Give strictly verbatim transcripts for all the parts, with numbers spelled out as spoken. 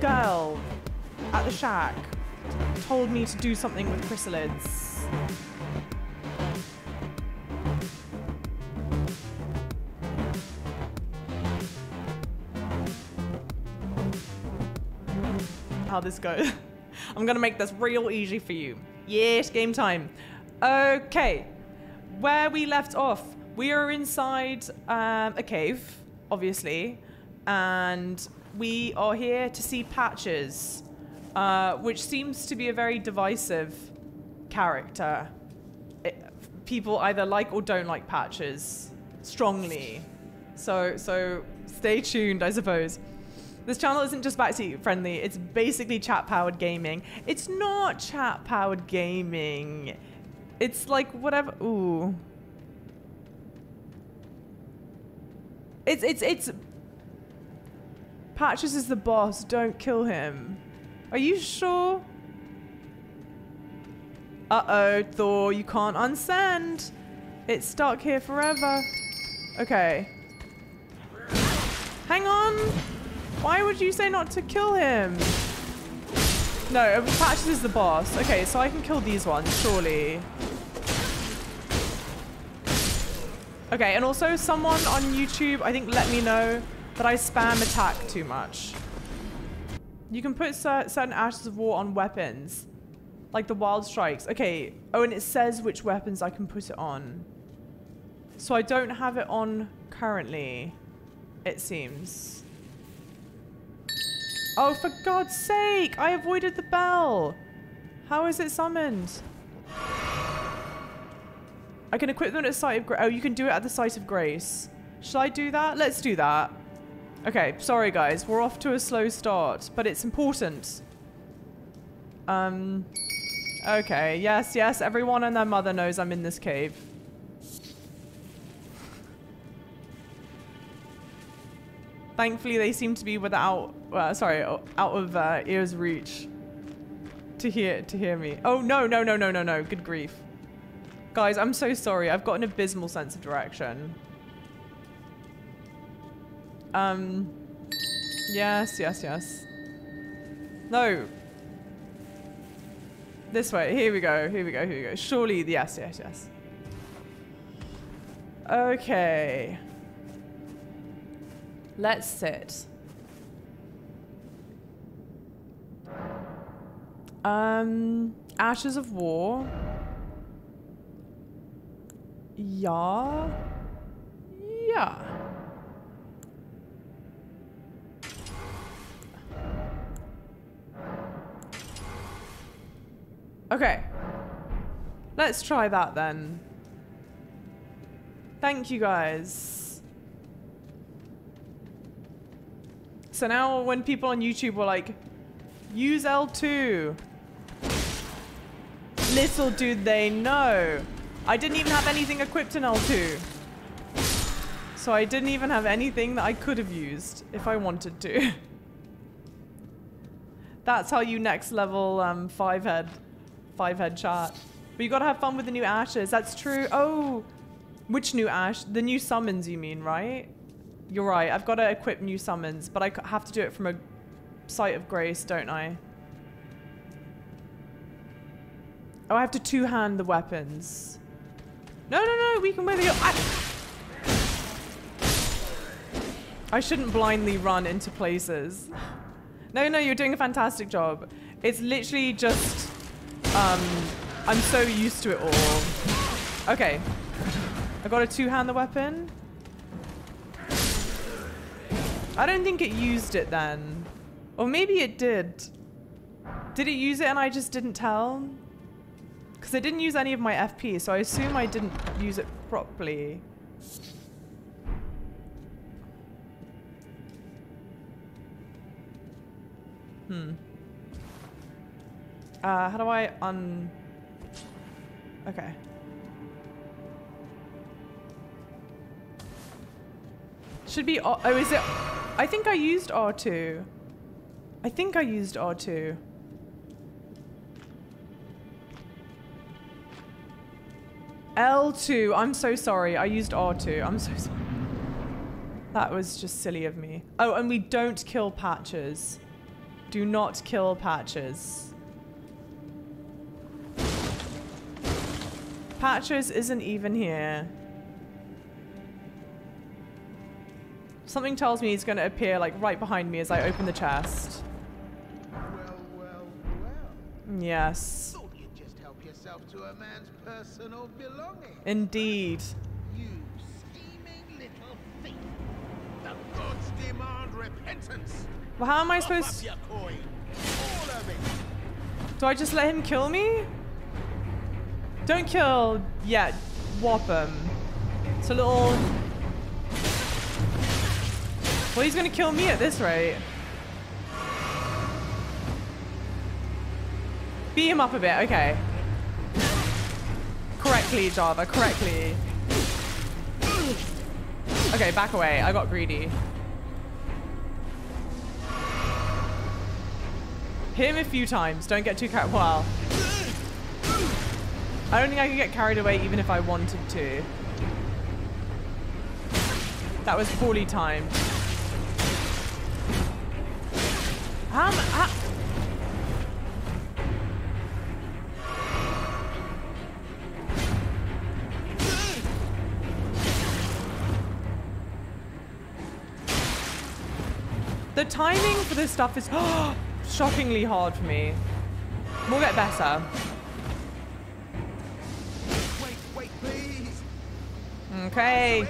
the girl at the shack told me to do something with chrysalids. How this goes. I'm gonna make this real easy for you. Yes, game time. Okay, where we left off, we are inside um, a cave, obviously, and we are here to see Patches, uh, which seems to be a very divisive character. It, people either like or don't like Patches strongly, so so stay tuned, I suppose. This channel isn't just backseat friendly, it's basically chat-powered gaming. It's not chat-powered gaming. It's like whatever, ooh. It's, it's, it's, Patches is the boss, don't kill him. Are you sure? Uh-oh, Thor, you can't unsend. It's stuck here forever. Okay. Hang on. Why would you say not to kill him? No, Patches is the boss. Okay, so I can kill these ones, surely. Okay, and also someone on YouTube, I think, let me know that I spam attack too much. You can put cer certain Ashes of War on weapons, like the Wild Strikes. Okay, oh, and it says which weapons I can put it on. So I don't have it on currently, it seems. Oh, for God's sake! I avoided the bell! How is it summoned? I can equip them at the site of grace. Oh, you can do it at the site of grace. Shall I do that? Let's do that. Okay, sorry guys. We're off to a slow start, but it's important. Um. Okay, yes, yes. Everyone and their mother knows I'm in this cave. Thankfully, they seem to be without, uh, sorry, out of uh, ear's reach to hear to hear me. Oh no, no, no, no, no, no! Good grief, guys! I'm so sorry. I've got an abysmal sense of direction. Um, yes, yes, yes. No. This way. Here we go. Here we go. Here we go. Surely, yes, yes, yes. Okay. Let's sit. Um, Ashes of War. Yeah. Yeah. Okay. Let's try that then. Thank you guys. So now when people on YouTube were like, use L two, little do they know. I didn't even have anything equipped in L two. So I didn't even have anything that I could have used if I wanted to. That's how you next level um, five head, five head chart. But you gotta have fun with the new ashes, that's true. Oh, which new ash? The new summons you mean, right? You're right, I've got to equip new summons, but I have to do it from a site of grace, don't I? Oh, I have to two-hand the weapons. No, no, no, we can wear the... I, I shouldn't blindly run into places. No, no, you're doing a fantastic job. It's literally just... Um, I'm so used to it all. Okay. I got to two-hand the weapon. I don't think it used it then. Or maybe it did. Did it use it and I just didn't tell? Because I didn't use any of my F P, so I assume I didn't use it properly. Hmm. Uh, how do I un... Okay. Should be... Oh, is it... I think I used R two. I think I used R two. L two. I'm so sorry. I used R two. I'm so sorry. That was just silly of me. Oh, and we don't kill Patches. Do not kill Patches. Patches isn't even here. Something tells me he's going to appear like right behind me as I open the chest. Well, well, well. Yes. Thought you'd just help yourself to a man's personal belongings. Indeed. You scheming little thief. The gods demand repentance. Well, how am I supposed to... All of it. Do I just let him kill me? Don't kill yet. Whop him. It's a little... Well, he's gonna kill me at this rate. Beat him up a bit, okay. Correctly, Java, correctly. Okay, back away. I got greedy. Hit him a few times. Don't get too carried. Well, I don't think I could get carried away even if I wanted to. That was poorly timed. Um, uh, the timing for this stuff is shockingly hard for me. We'll get better. Wait, wait, please. Okay.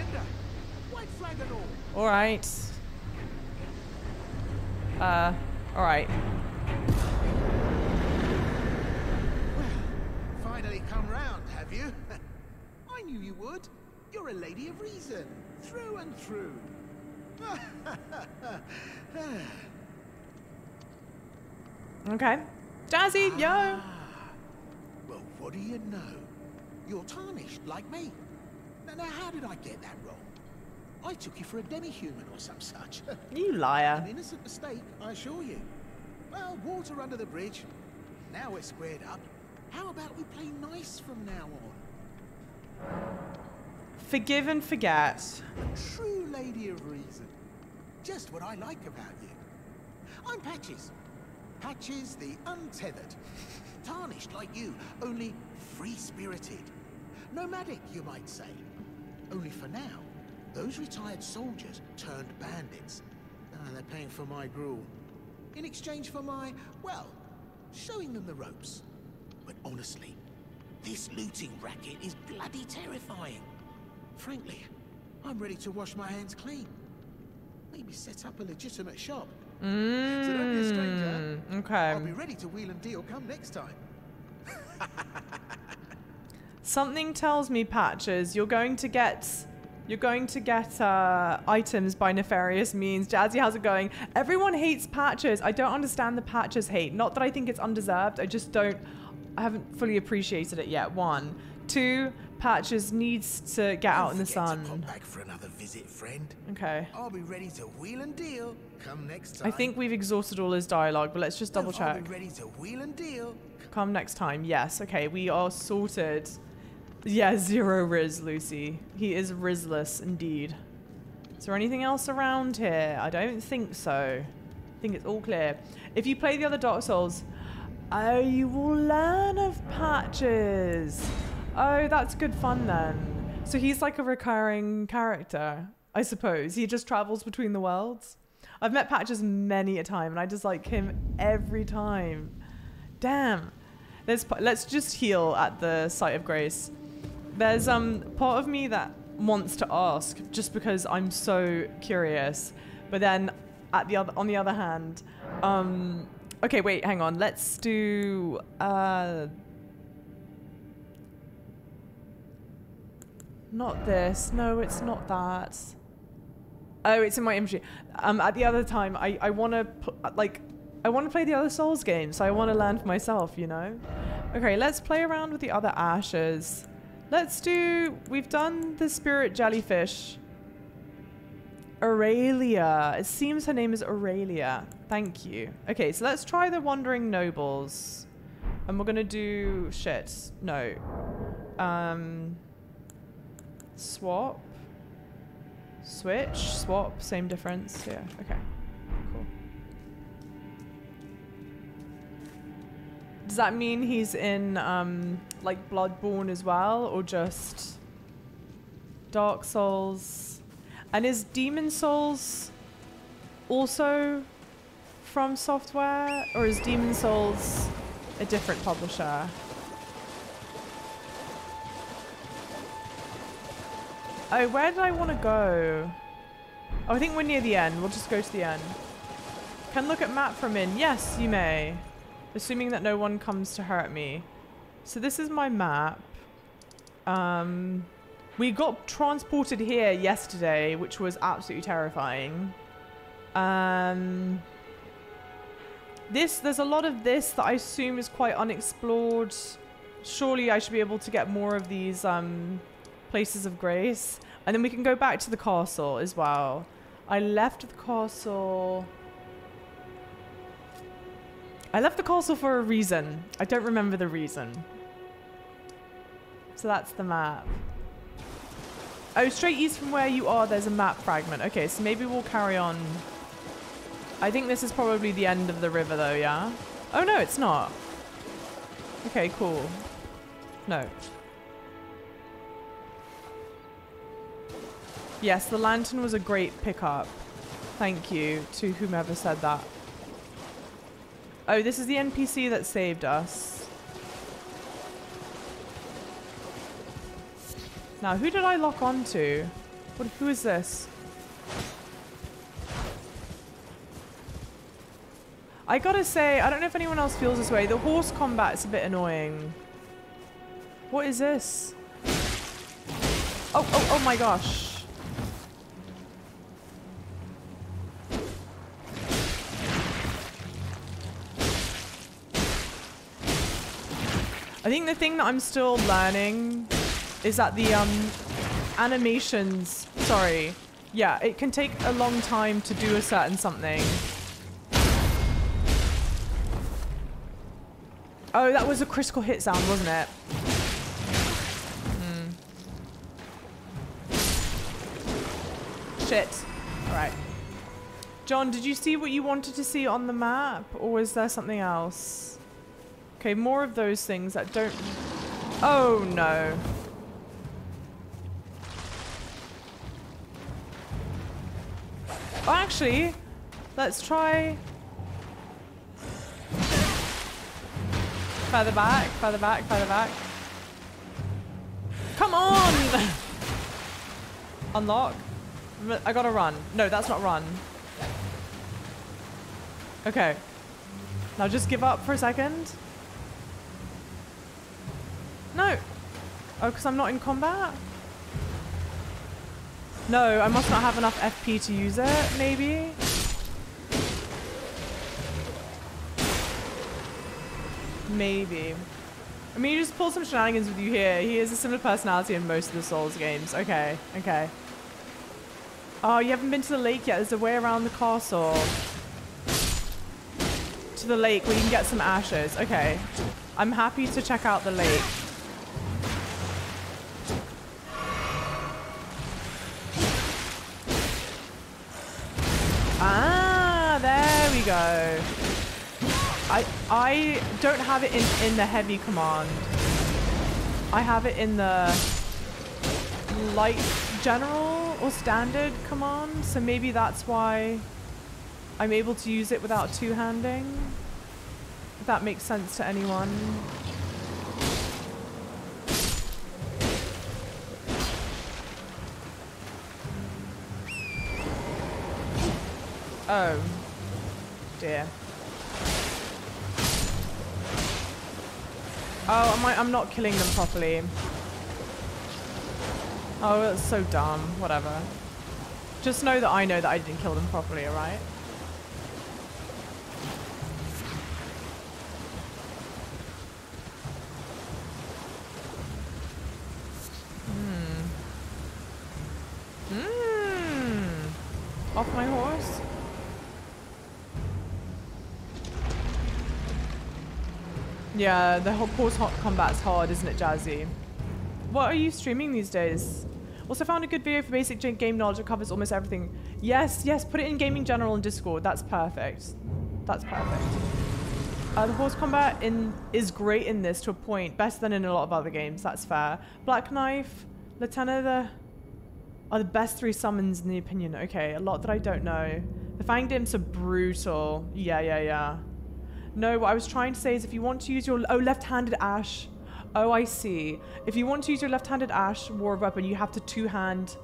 All right. Uh. All right. Well, finally come round, have you? I knew you would. You're a lady of reason, through and through. Okay. Jazzy, ah, yo! Well, what do you know? You're tarnished, like me. Now, now, how did I get that wrong? I took you for a demi-human or some such. You liar. An innocent mistake, I assure you. Well, water under the bridge. Now we're squared up. How about we play nice from now on? Forgive and forget. A true lady of reason. Just what I like about you. I'm Patches. Patches the untethered. Tarnished like you, only free-spirited. Nomadic, you might say. Only for now. Those retired soldiers turned bandits. Ah, they're paying for my gruel. In exchange for my, well, showing them the ropes. But honestly, this looting racket is bloody terrifying. Frankly, I'm ready to wash my hands clean. Maybe set up a legitimate shop. Mm, so don't be a stranger. Okay. I'll be ready to wheel and deal come next time. Something tells me, Patches, you're going to get... You're going to get uh, items by nefarious means. Jazzy, how's it going? Everyone hates Patches. I don't understand the Patches hate. Not that I think it's undeserved. I just don't... I haven't fully appreciated it yet. One. Two, Patches needs to get don't out in the sun. Come back for another visit, friend. Okay. I'll be ready to wheel and deal. Come next time. I think we've exhausted all his dialogue, but let's just double check. I'll be ready to wheel and deal. Come next time. Yes. Okay, we are sorted. Yeah, zero Riz, Lucy. He is Rizless indeed. Is there anything else around here? I don't think so. I think it's all clear. If you play the other Dark Souls, oh, you will learn of Patches. Oh, that's good fun then. So he's like a recurring character, I suppose. He just travels between the worlds. I've met Patches many a time and I dislike him every time. Damn. There's, let's just heal at the sight of grace. There's um part of me that wants to ask just because I'm so curious, but then at the other on the other hand, um okay, wait, hang on, let's do uh not this. No, it's not that. Oh, it's in my imagery. Um, at the other time, I I want to like. I want to play the other Souls game, so I want to learn for myself, you know? Okay, let's play around with the other ashes. Let's do... We've done the spirit jellyfish. Aurelia. It seems her name is Aurelia. Thank you. Okay, so let's try the wandering nobles. And we're going to do... Shit. No. Um, swap. Switch. Swap. Same difference. Yeah, okay. Does that mean he's in um, like Bloodborne as well, or just Dark Souls? And is Demon's Souls also from software, or is Demon's Souls a different publisher? Oh, where did I want to go? Oh, I think we're near the end. We'll just go to the end. Can look at map from in. Yes, you may. Assuming that no one comes to hurt me. So this is my map. Um, we got transported here yesterday, which was absolutely terrifying. Um, this, there's a lot of this that I assume is quite unexplored. Surely I should be able to get more of these um, places of grace. And then we can go back to the castle as well. I left the castle... I left the castle for a reason. I don't remember the reason. So that's the map. Oh, straight east from where you are, there's a map fragment. Okay, so maybe we'll carry on. I think this is probably the end of the river though, yeah? Oh no, it's not. Okay, cool. No. Yes, the lantern was a great pickup. Thank you to whomever said that. Oh, this is the N P C that saved us. Now, who did I lock onto? What, who is this? I gotta say, I don't know if anyone else feels this way. The horse combat's a bit annoying. What is this? Oh, oh, oh my gosh. I think the thing that I'm still learning is that the um, animations, sorry, yeah, it can take a long time to do a certain something. Oh, that was a critical hit sound, wasn't it? Mm. Shit. All right. John, did you see what you wanted to see on the map, or was there something else? Okay, more of those things that don't... Oh, no. Oh, actually, let's try... Further back, further back, further back. Come on! Unlock. I gotta run. No, that's not run. Okay. Now just give up for a second. No. Oh, because I'm not in combat? No, I must not have enough F P to use it, maybe? Maybe. I mean, you just pull some shenanigans with you here. He has a similar personality in most of the Souls games. Okay, okay. Oh, you haven't been to the lake yet. There's a way around the castle. To the lake where you can get some ashes. Okay. I'm happy to check out the lake. Ah, there we go. I I don't have it in, in the heavy command. I have it in the light general or standard command, so maybe that's why I'm able to use it without two-handing. If that makes sense to anyone. Oh, dear. Oh, am I, I'm not killing them properly. Oh, that's so dumb. Whatever. Just know that I know that I didn't kill them properly, alright? Hmm. Hmm. Off my horse. Yeah, the whole horse combat's hard, isn't it, Jazzy? What are you streaming these days? Also found a good video for basic game knowledge that covers almost everything. Yes, yes, put it in Gaming General and Discord. That's perfect. That's perfect. Uh, the horse combat in is great in this to a point, better than in a lot of other games, that's fair. Black Knife, Latana the, are the best three summons in the opinion. Okay, a lot that I don't know. The Fang Dimps are brutal. Yeah, yeah, yeah. No, what I was trying to say is if you want to use your... Oh, left-handed Ash. Oh, I see. If you want to use your left-handed Ash war weapon, you have to two-hand...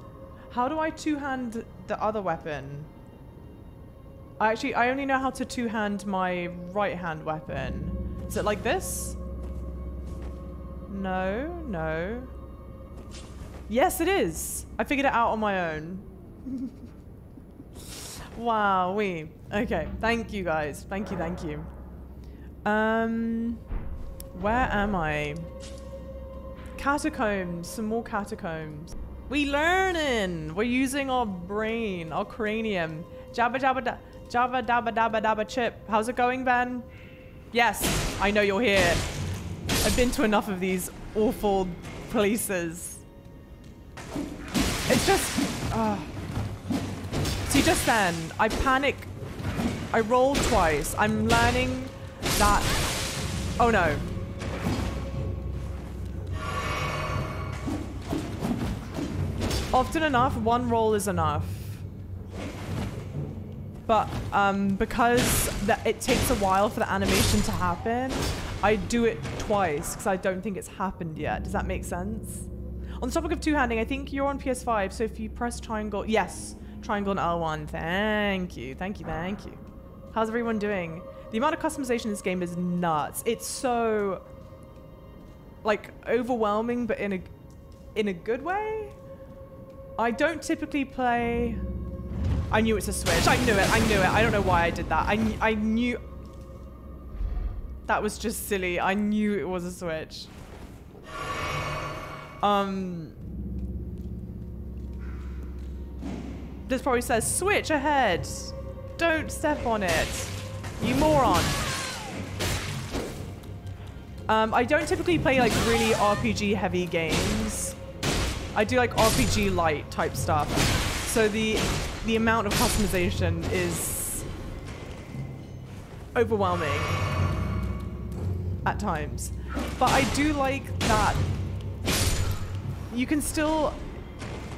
How do I two-hand the other weapon? I actually, I only know how to two-hand my right-hand weapon. Is it like this? No, no. Yes, it is. I figured it out on my own. Wow, we. Okay, thank you guys. Thank you, thank you. Um, where am I? Catacombs, some more catacombs. We learning. We're using our brain, our cranium. Jabba jabba da jabba dabba dabba dabba chip. How's it going, Ben? Yes, I know you're here. I've been to enough of these awful places. It's just, uh. See, just then, I panic. I rolled twice. I'm learning that. Oh no. Often enough, one roll is enough. But um, because that it takes a while for the animation to happen, I do it twice because I don't think it's happened yet. Does that make sense? On the topic of two-handing, I think you're on P S five, so if you press triangle, yes. Triangle and L one. Thank you. Thank you. Thank you. How's everyone doing? The amount of customization in this game is nuts. It's so like overwhelming, but in a in a good way. I don't typically play. I knew it's a Switch. I knew it. I knew it. I don't know why I did that. I I knew that was just silly. I knew it was a Switch. Um This probably says, switch ahead. Don't step on it. You moron. Um, I don't typically play like really R P G heavy games. I do like R P G light type stuff. So the, the amount of customization is overwhelming at times. But I do like that you can still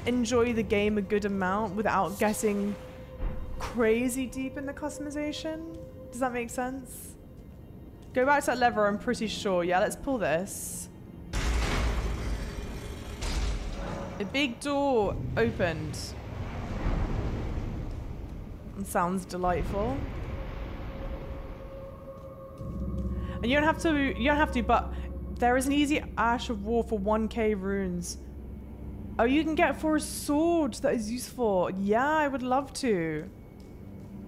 enjoy the game a good amount without getting crazy deep in the customization. Does that make sense? Go back to that lever, I'm pretty sure. Yeah, let's pull this. A big door opened. It sounds delightful. And you don't have to, you don't have to, but there is an easy Ash of War for one K runes. Oh, you can get for a sword. That is useful. Yeah, I would love to.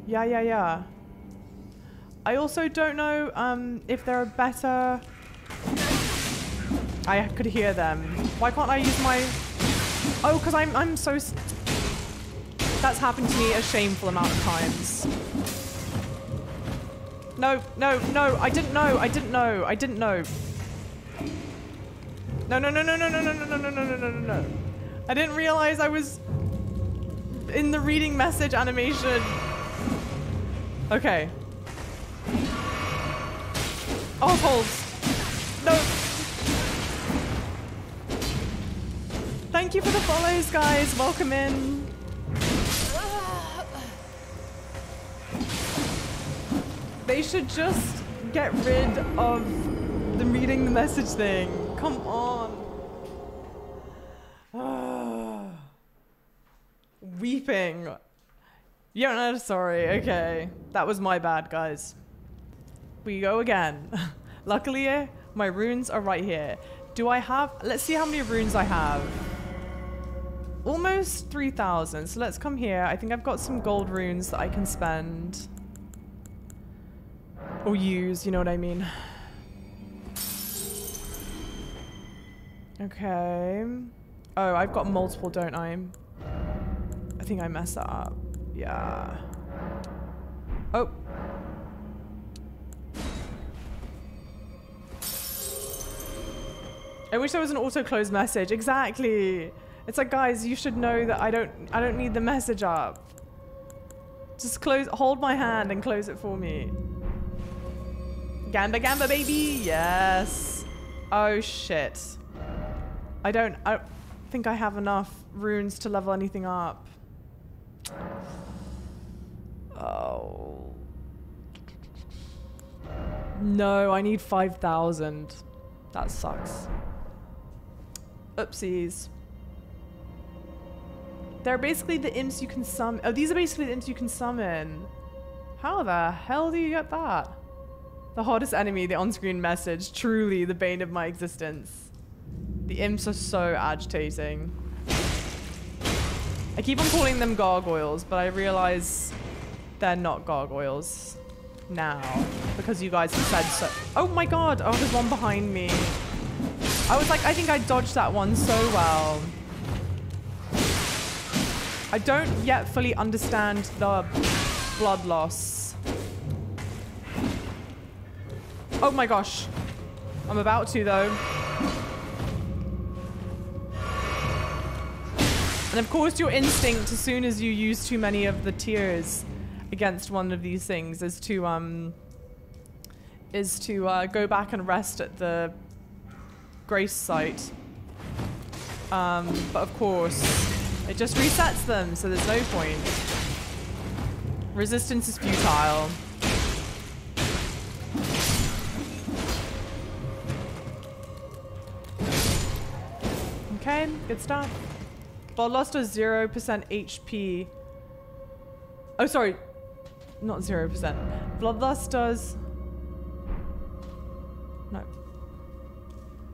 Yeah, yeah, yeah. I also don't know um, if there are better... I could hear them. Why can't I use my... Oh, because I'm, I'm so... St That's happened to me a shameful amount of times. No, no, no. I didn't know. I didn't know. I didn't know. No, no, no, no, no, no, no, no, no, no, no, no, no, no. I didn't realize I was in the reading message animation. Okay. Oh, hold. No. Thank you for the follows, guys. Welcome in. They should just get rid of the reading the message thing. Come on. Oh. Weeping. Yeah, no, sorry. Okay. That was my bad, guys. We go again. Luckily, my runes are right here. Do I have... Let's see how many runes I have. Almost three thousand. So let's come here. I think I've got some gold runes that I can spend. Or use, you know what I mean. Okay. Oh, I've got multiple, don't I? I think I messed that up. Yeah. Oh. I wish there was an auto-close message. Exactly. It's like, guys, you should know that I don't I don't need the message up. Just close, hold my hand and close it for me. Gamba Gamba, baby! Yes! Oh, shit. I don't... I don't think I have enough runes to level anything up. Oh... No, I need five thousand. That sucks. Oopsies. They're basically the imps you can summon. Oh, these are basically the imps you can summon. How the hell do you get that? The hardest enemy, the on-screen message. Truly the bane of my existence. The imps are so agitating. I keep on calling them gargoyles, but I realize they're not gargoyles now because you guys have said so. Oh my god. Oh, there's one behind me. I was like, I think I dodged that one so well. I don't yet fully understand the blood loss. Oh my gosh. I'm about to though. And of course your instinct as soon as you use too many of the tears against one of these things is to um is to uh, go back and rest at the grace site, um, but of course it just resets them, so there's no point. Resistance is futile. Okay, good stuff. Blood lost a zero percent H P. Oh, sorry. Not zero percent. Bloodlust does... No.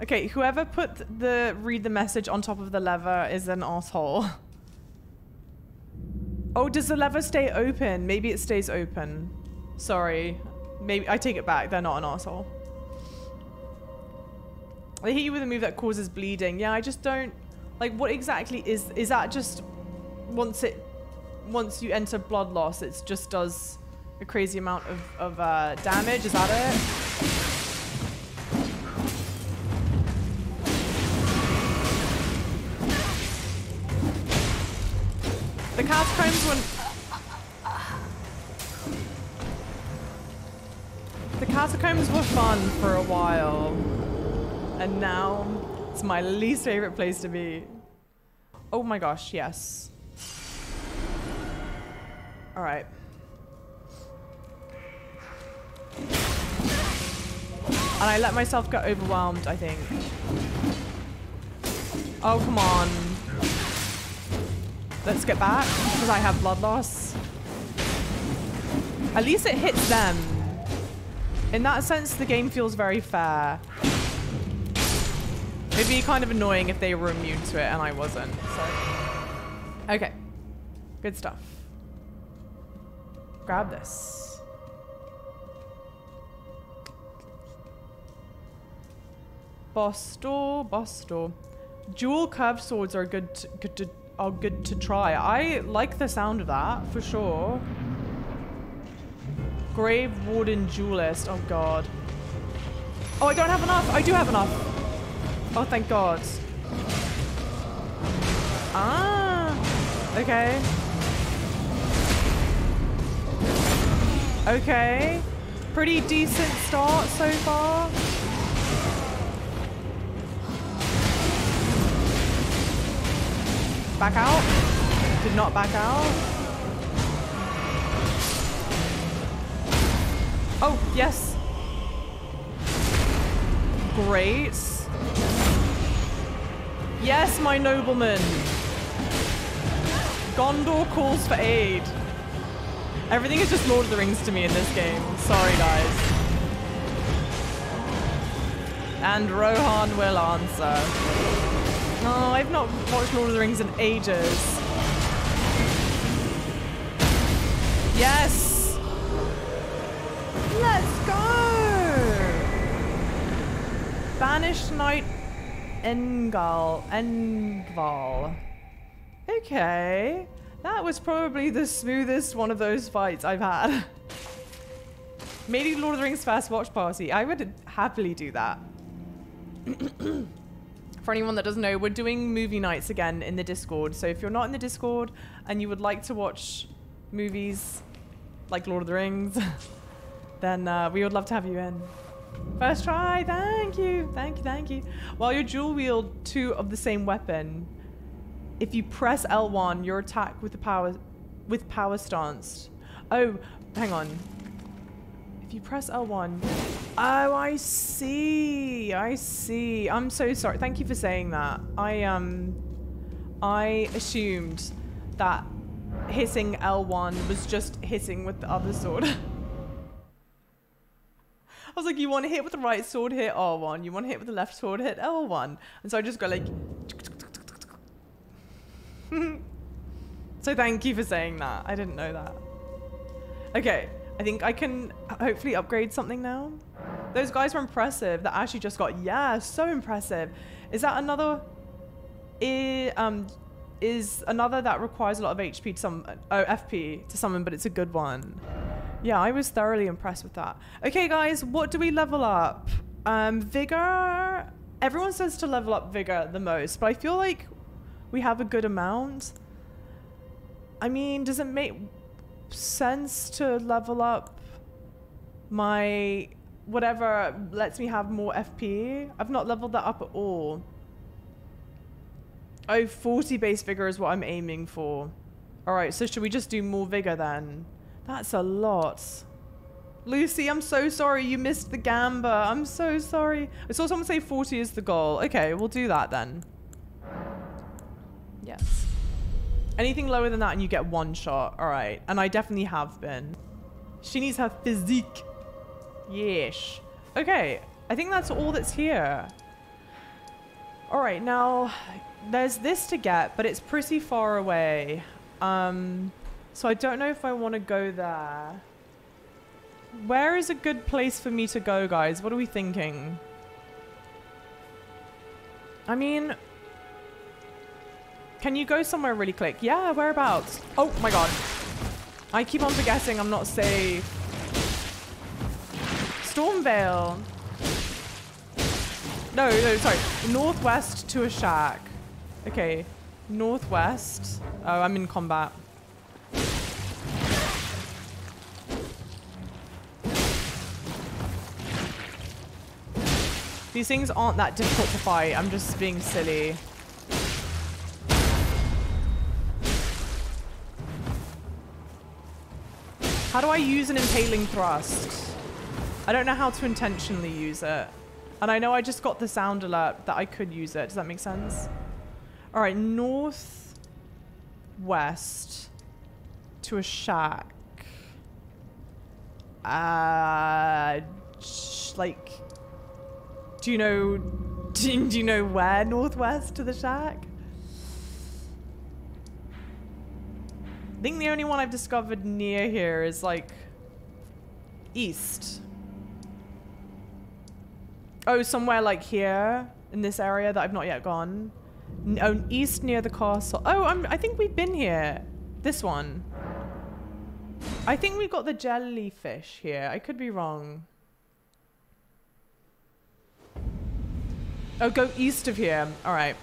Okay, whoever put the read the message on top of the lever is an asshole. Oh, does the lever stay open? Maybe it stays open. Sorry. Maybe I take it back. They're not an asshole. They hit you with a move that causes bleeding. Yeah, I just don't... Like, what exactly is... Is that just... Once it... Once you enter blood loss, it just does a crazy amount of, of uh, damage. Is that it? The calf combs when the catacombs were fun for a while, and now it's my least favorite place to be. Oh my gosh, yes. All right. And I let myself get overwhelmed, I think. Oh, come on. Let's get back, because I have blood loss. At least it hits them. In that sense, the game feels very fair. It'd be kind of annoying if they were immune to it and I wasn't, so. Okay, good stuff. Grab this. Boss door, boss door. Dual curved swords are good to, good to are good to try. I like the sound of that for sure. Grave Warden Jewelist. Oh god. Oh, I don't have enough. I do have enough. Oh, thank god. Ah. Okay. Okay, pretty decent start so far. Back out. Did not back out. Oh, yes. Great. Yes, my nobleman. Gondor calls for aid. Everything is just Lord of the Rings to me in this game. Sorry, guys. And Rohan will answer. Oh, I've not watched Lord of the Rings in ages. Yes! Let's go! Banished Knight Engvall. Engvall. Okay. That was probably the smoothest one of those fights I've had. Maybe Lord of the Rings first watch party. I would happily do that. For anyone that doesn't know, we're doing movie nights again in the Discord. So if you're not in the Discord and you would like to watch movies like Lord of the Rings, then uh, we would love to have you in. First try, thank you, thank you, thank you. While you dual wield two of the same weapon, if you press L one, your attack with the power with power stance. Oh, hang on. If you press L one. Oh, I see. I see. I'm so sorry. Thank you for saying that. I um, I assumed that hitting L one was just hitting with the other sword. I was like, you want to hit with the right sword, hit R one. You want to hit with the left sword, hit L one. And so I just got like... So thank you for saying that. I didn't know that. Okay, I think I can hopefully upgrade something now. Those guys were impressive that Ashley just got. Yeah, so impressive. Is that another... Is, um, is another that requires a lot of H P to summon... Oh, F P to summon, but it's a good one. Yeah, I was thoroughly impressed with that. Okay, guys, what do we level up? Um, vigor? Everyone says to level up vigor the most, but I feel like we have a good amount. I mean, does it make sense to level up my whatever lets me have more F P? I've not leveled that up at all. Oh, forty base vigor is what I'm aiming for. All right, so should we just do more vigor then? That's a lot. Lucy, I'm so sorry you missed the gamba. I'm so sorry. I saw someone say forty is the goal. Okay, we'll do that then. Yes. Anything lower than that and you get one shot. All right. And I definitely have been. She needs her physique. Yes. Okay. I think that's all that's here. All right. Now, there's this to get, but it's pretty far away. Um... So I don't know if I want to go there. Where is a good place for me to go, guys? What are we thinking? I mean, can you go somewhere really quick? Yeah, whereabouts? Oh my god. I keep on forgetting I'm not safe. Stormveil. No, no, sorry. Northwest to a shack. Okay, northwest. Oh, I'm in combat. These things aren't that difficult to fight. I'm just being silly. How do I use an impaling thrust? I don't know how to intentionally use it. And I know I just got the sound alert that I could use it. Does that make sense? All right, north west to a shack. Uh, like... Do you know, do you know where northwest to the shack? I think the only one I've discovered near here is like east. Oh, somewhere like here in this area that I've not yet gone. Oh, east near the castle. Oh, I'm, I think we've been here. This one. I think we got the jellyfish here. I could be wrong. Oh, go east of here. All right.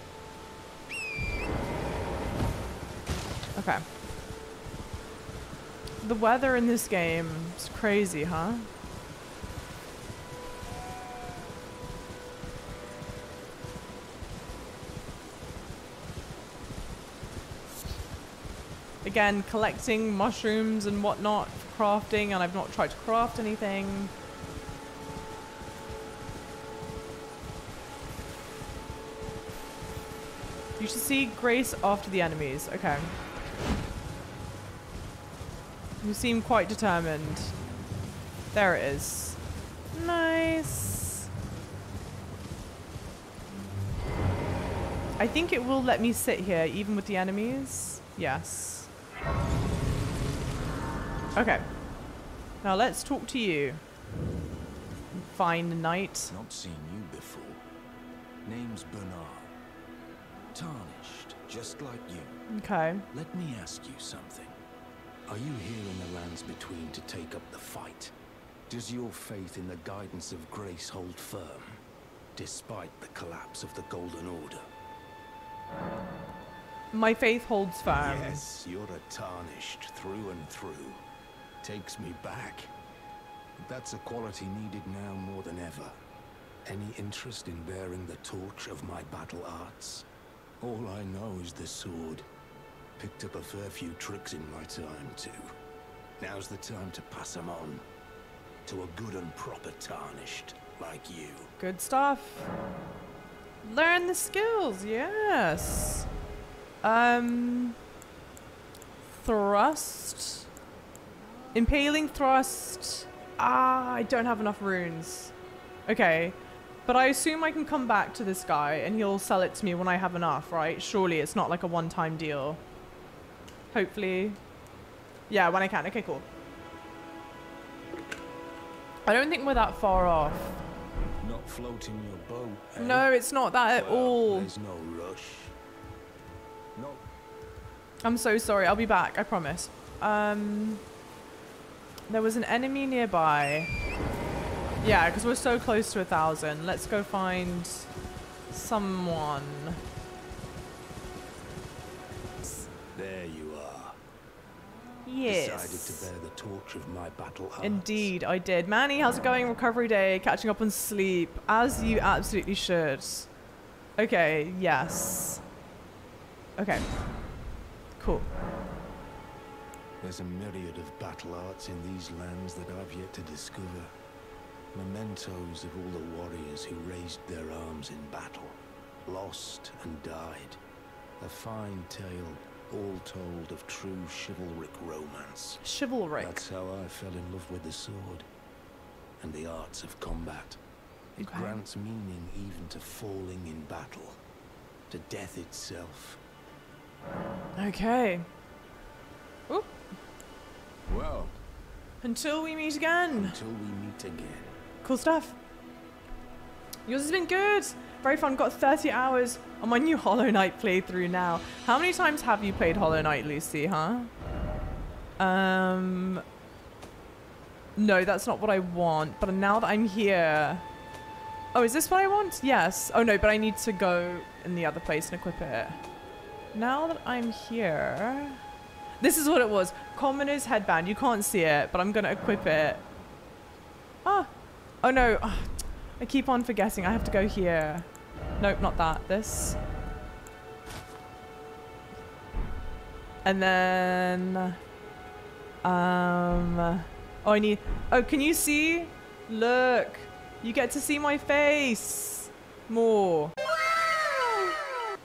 Okay. The weather in this game is crazy, huh? Again, collecting mushrooms and whatnot for crafting, and I've not tried to craft anything. You should see Grace after the enemies. Okay. You seem quite determined. There it is. Nice. I think it will let me sit here even with the enemies. Yes. Okay. Now let's talk to you. Fine knight. Not seen you before. Name's Bernard. Tarnished, just like you. Okay. Let me ask you something. Are you here in the Lands Between to take up the fight? Does your faith in the guidance of grace hold firm, despite the collapse of the Golden Order? My faith holds firm. Yes, you're a Tarnished through and through. Takes me back. That's a quality needed now more than ever. Any interest in bearing the torch of my battle arts? All I know is the sword. Picked up a fair few tricks in my time, too. Now's the time to pass them on. To a good and proper tarnished, like you. Good stuff. Learn the skills, yes. Um... Thrust? Impaling thrust? Ah, I don't have enough runes. Okay, but I assume I can come back to this guy and he'll sell it to me when I have enough, right? Surely it's not like a one-time deal. Hopefully. Yeah, when I can. Okay, cool. I don't think we're that far off. Not floating your boat, eh? No, it's not that well, at all. There's no rush. No. I'm so sorry. I'll be back. I promise. Um, there was an enemy nearby. Yeah, because we're so close to a thousand. Let's go find someone. There you are. Yes. Decided to bear the torch of my battle arts. Indeed, I did. Manny, how's it going? Recovery day, catching up on sleep, as you absolutely should. Okay, yes. Okay. Cool. There's a myriad of battle arts in these lands that I've yet to discover. Mementos of all the warriors who raised their arms in battle, lost and died. A fine tale, all told, of true chivalric romance. Chivalric. That's how I fell in love with the sword and the arts of combat. It okay. grants meaning even to falling in battle, to death itself. Okay. Ooh. Well. Until we meet again. Until we meet again. Cool stuff. Yours has been good. Very fun. Got thirty hours on my new Hollow Knight playthrough now. How many times have you played Hollow Knight, Lucy, huh? Um, no, that's not what I want. But now that I'm here... Oh, is this what I want? Yes. Oh, no, but I need to go in the other place and equip it. Now that I'm here... This is what it was. Commoner's headband. You can't see it, but I'm going to equip it. Ah. Oh, no. Oh, I keep on forgetting. I have to go here. Nope, not that. This. And then... Um... Oh, I need... Oh, can you see? Look. You get to see my face. More.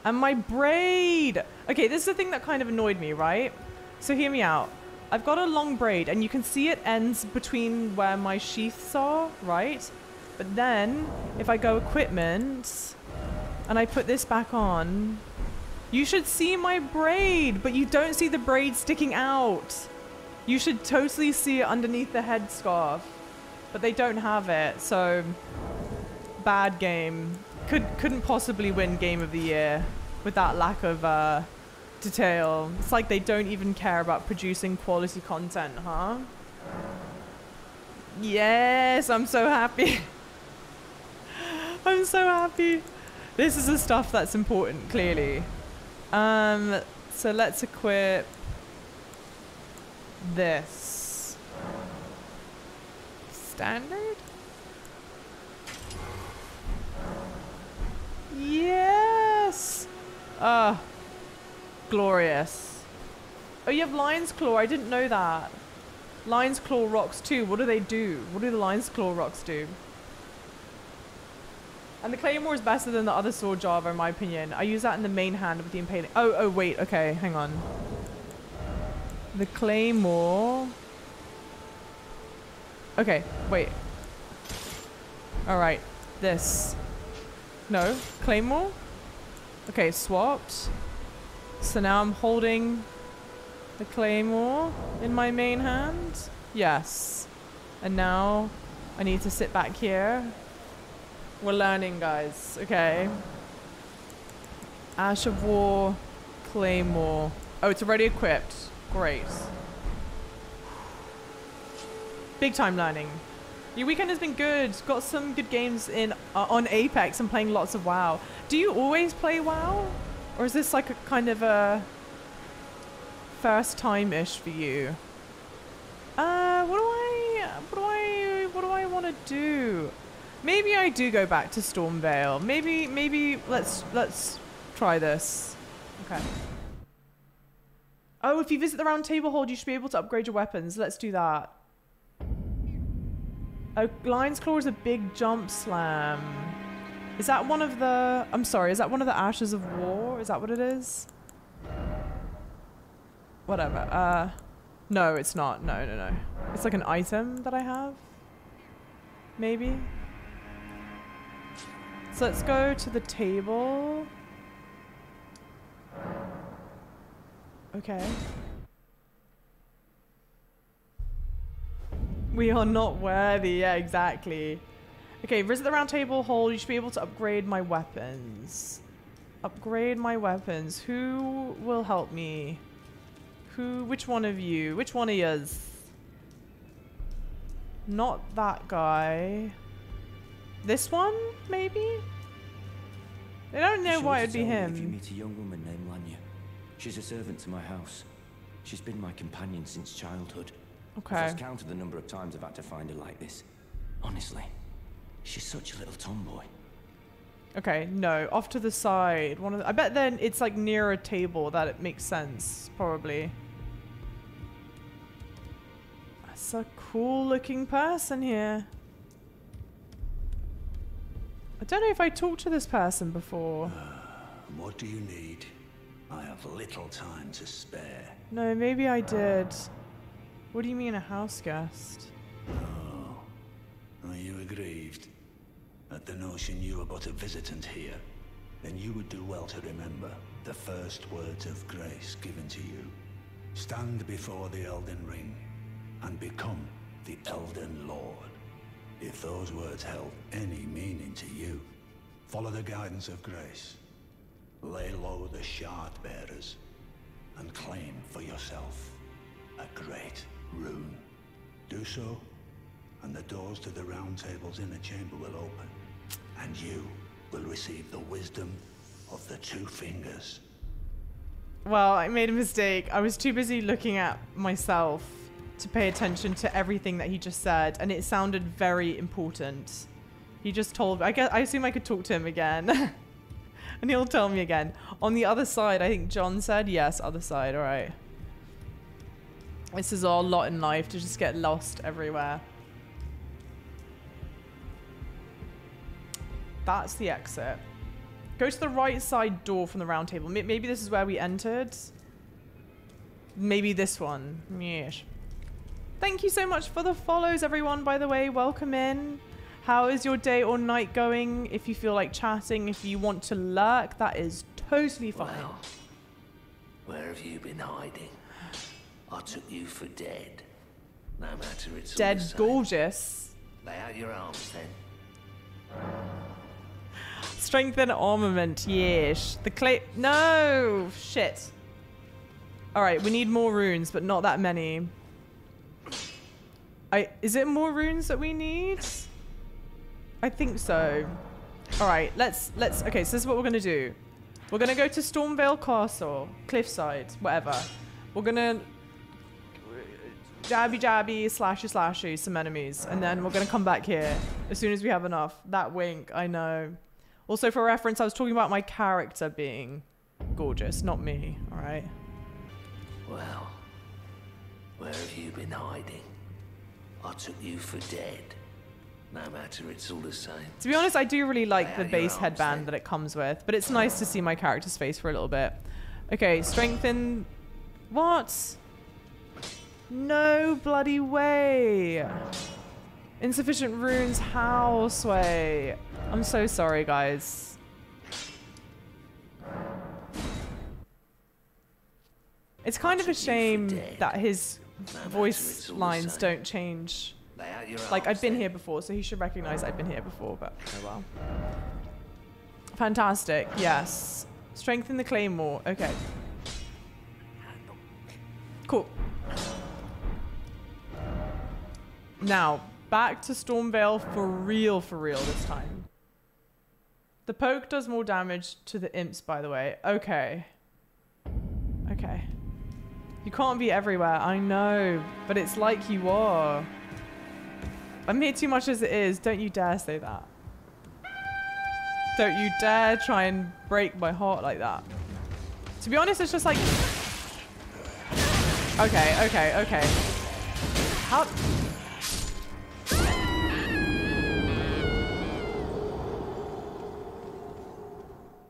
And my braid. Okay, this is the thing that kind of annoyed me, right? So hear me out. I've got a long braid and you can see it ends between where my sheaths are, right? But then if I go equipment and I put this back on, you should see my braid, but you don't see the braid sticking out. You should totally see it underneath the headscarf, but they don't have it. So bad game. Could, couldn't possibly win game of the year with that lack of, uh, detail. It's like they don't even care about producing quality content, huh? Yes, I'm so happy. I'm so happy. This is the stuff that's important, clearly. Um, so let's equip this. Standard? Yes! Ah. Uh, glorious. Oh, you have Lion's Claw. I didn't know that. Lion's Claw rocks too. What do they do? What do the Lion's Claw rocks do? And the Claymore is better than the other sword Java, in my opinion. I use that in the main hand with the impaling. Oh, oh, wait. Okay, hang on. The Claymore. Okay, wait. Alright. This. No. Claymore? Okay, swapped. So now I'm holding the Claymore in my main hand. Yes. And now I need to sit back here. We're learning, guys. Okay. Ash of War, Claymore. Oh, it's already equipped. Great. Big time learning. Your weekend has been good. Got some good games in uh, on Apex and playing lots of WoW. Do you always play WoW? Or is this like a kind of a first time-ish for you? Uh, what do I, what do I do. Maybe I do go back to Stormveil. Maybe, maybe let's let's try this. Okay. Oh, if you visit the Round Table Hold, you should be able to upgrade your weapons. Let's do that. Oh, Lion's Claw is a big jump slam. Is that one of the... I'm sorry, is that one of the Ashes of War? Is that what it is? Whatever. Uh, no, it's not. No, no, no. It's like an item that I have. Maybe. So let's go to the table. Okay. We are not worthy. Yeah, exactly. Okay, visit the Round Table Hall. You should be able to upgrade my weapons. Upgrade my weapons. Who will help me? Who? Which one of you? Which one of yous? Not that guy. This one, maybe? They don't know why it'd be him. If you meet a young woman named Lanya, she's a servant to my house. She's been my companion since childhood. Okay. I've counted the number of times I've had to find her like this. Honestly, she's such a little tomboy. Okay, no, off to the side. One of the, I bet then it's like near a table that it makes sense, probably. That's a cool looking person here. I don't know if I talked to this person before. Uh, what do you need? I have little time to spare. No, maybe I did. What do you mean a house guest? Oh, are you aggrieved at the notion you were but a visitant here? Then you would do well to remember the first words of grace given to you. Stand before the Elden Ring and become the Elden Lord. If those words held any meaning to you, follow the guidance of grace, lay low the shard bearers, and claim for yourself a great rune. Do so, and the doors to the round table's inner chamber will open, and you will receive the wisdom of the Two Fingers. Well, I made a mistake. I was too busy looking at myself to pay attention to everything that he just said, and it sounded very important. He just told me, I guess, I assume I could talk to him again and he'll tell me again. On the other side, I think John said, yes, other side, all right. This is our lot in life, to just get lost everywhere. That's the exit. Go to the right side door from the round table. Maybe this is where we entered. Maybe this one. Yes. Thank you so much for the follows, everyone, by the way. Welcome in. How is your day or night going? If you feel like chatting, if you want to lurk, that is totally fine. Well, where have you been hiding? I took you for dead. No matter, it's dead gorgeous. Lay out your arms, then. Strength and armament, yes. The clay... No! Shit. Alright, we need more runes, but not that many. I, is it more runes that we need? I think so. All right, let's, let's, okay, so this is what we're gonna do. We're gonna go to Stormveil Castle, Cliffside, whatever. We're gonna jabby jabby, slashy slashy, some enemies, and then we're gonna come back here as soon as we have enough. That wink, I know. Also for reference, I was talking about my character being gorgeous, not me, all right? Well, where have you been hiding? I took you for dead. No matter, it's all the same. To be honest, I do really like the base headband that it comes with, but it's nice to see my character's face for a little bit. Okay, strengthen... What? No bloody way. Insufficient runes, how sway? I'm so sorry, guys. It's kind of a shame that his... voice lines don't change. Like, I've been here before, so he should recognize I've been here before, but oh well. Fantastic, yes. Strengthen the claymore, okay. Cool. Now, back to Stormveil for real, for real this time. The poke does more damage to the imps, by the way. Okay. Okay. You can't be everywhere, I know, but it's like you are. I'm here too much as it is. Don't you dare say that. Don't you dare try and break my heart like that. To be honest, it's just like... Okay, okay, okay. How...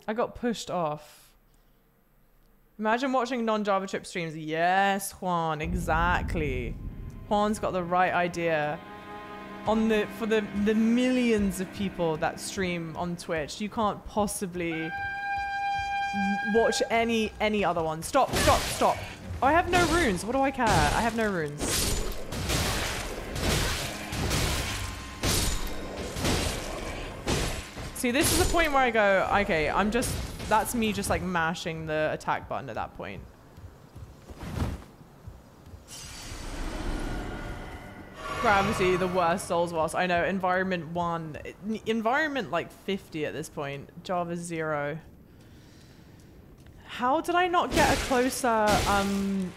I got pushed off. Imagine watching non-Java Trip streams. Yes, Juan, exactly. Juan's got the right idea. On the for the the millions of people that stream on Twitch, you can't possibly watch any any other one. Stop, stop, stop. Oh, I have no runes. What do I care? I have no runes. See, this is the point where I go, okay, I'm just, that's me just like mashing the attack button at that point. Gravity, the worst Souls was. I know, environment one. Environment like fifty at this point. Java zero. How did I not get a closer um,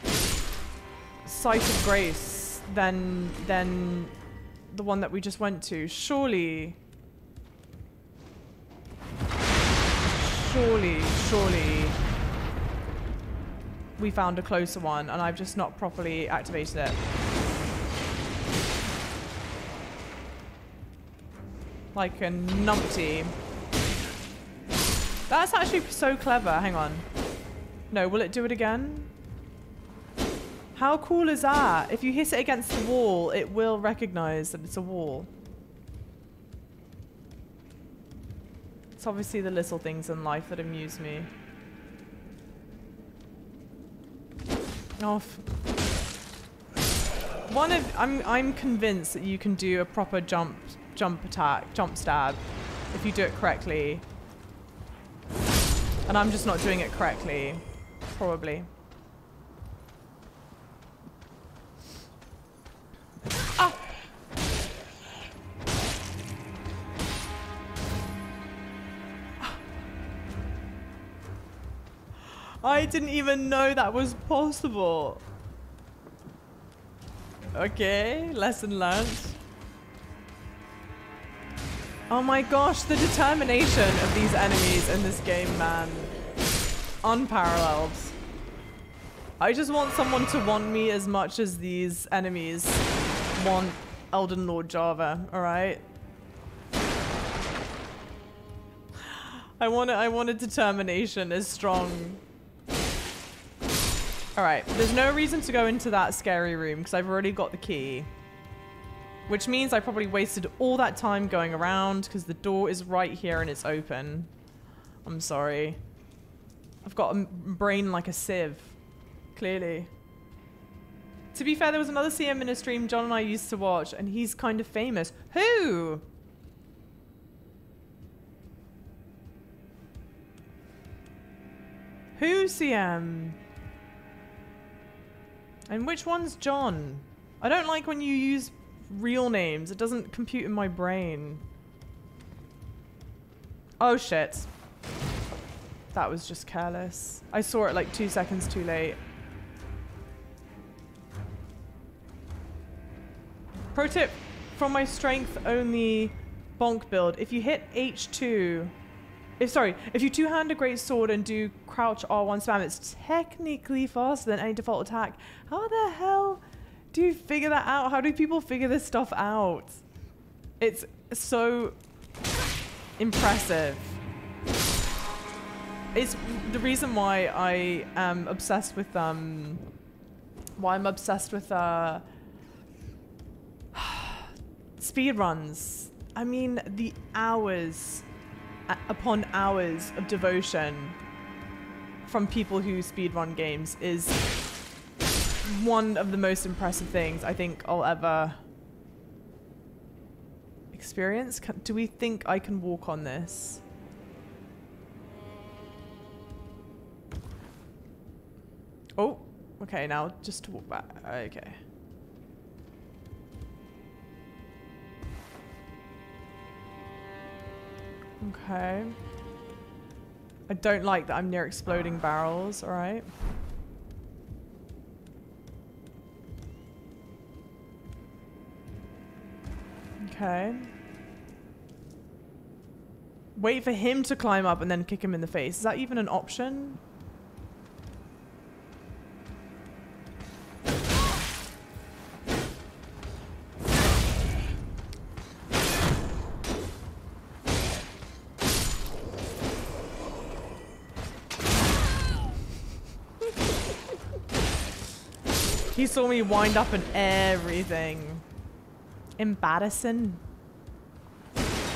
sight of grace than, than the one that we just went to? Surely... Surely, surely we found a closer one and I've just not properly activated it. Like a numpty. That's actually so clever. Hang on. No, will it do it again? How cool is that? If you hit it against the wall, it will recognize that it's a wall. It's obviously the little things in life that amuse me. Oh, one of I'm I'm convinced that you can do a proper jump jump attack, jump stab, if you do it correctly. And I'm just not doing it correctly, probably. Ah! I didn't even know that was possible. Okay, lesson learned. Oh my gosh, the determination of these enemies in this game, man. Unparalleled. I just want someone to want me as much as these enemies want Elden Lord Java, alright? I want a, I want a determination as strong. Alright, there's no reason to go into that scary room because I've already got the key. Which means I probably wasted all that time going around because the door is right here and it's open. I'm sorry. I've got a brain like a sieve, clearly. To be fair, there was another C M in a stream John and I used to watch and he's kind of famous. Who? Who C M? And which one's John? I don't like when you use real names. It doesn't compute in my brain. Oh shit. That was just careless. I saw it like two seconds too late. Pro tip from my strength only bonk build. If you hit H two, if sorry, if you two-hand a great sword and do crouch R one spam, it's technically faster than any default attack. How the hell do you figure that out? How do people figure this stuff out? It's so impressive. It's the reason why I am obsessed with um, why I'm obsessed with uh, speed runs. I mean, the hours upon hours of devotion from people who speedrun games is one of the most impressive things I think I'll ever experience. Can, do we think I can walk on this? Oh, okay, now just to walk back. Okay. Okay. I don't like that I'm near exploding barrels, all right? Okay. Wait for him to climb up and then kick him in the face. Is that even an option? He saw me wind up and everything. Embarrassing.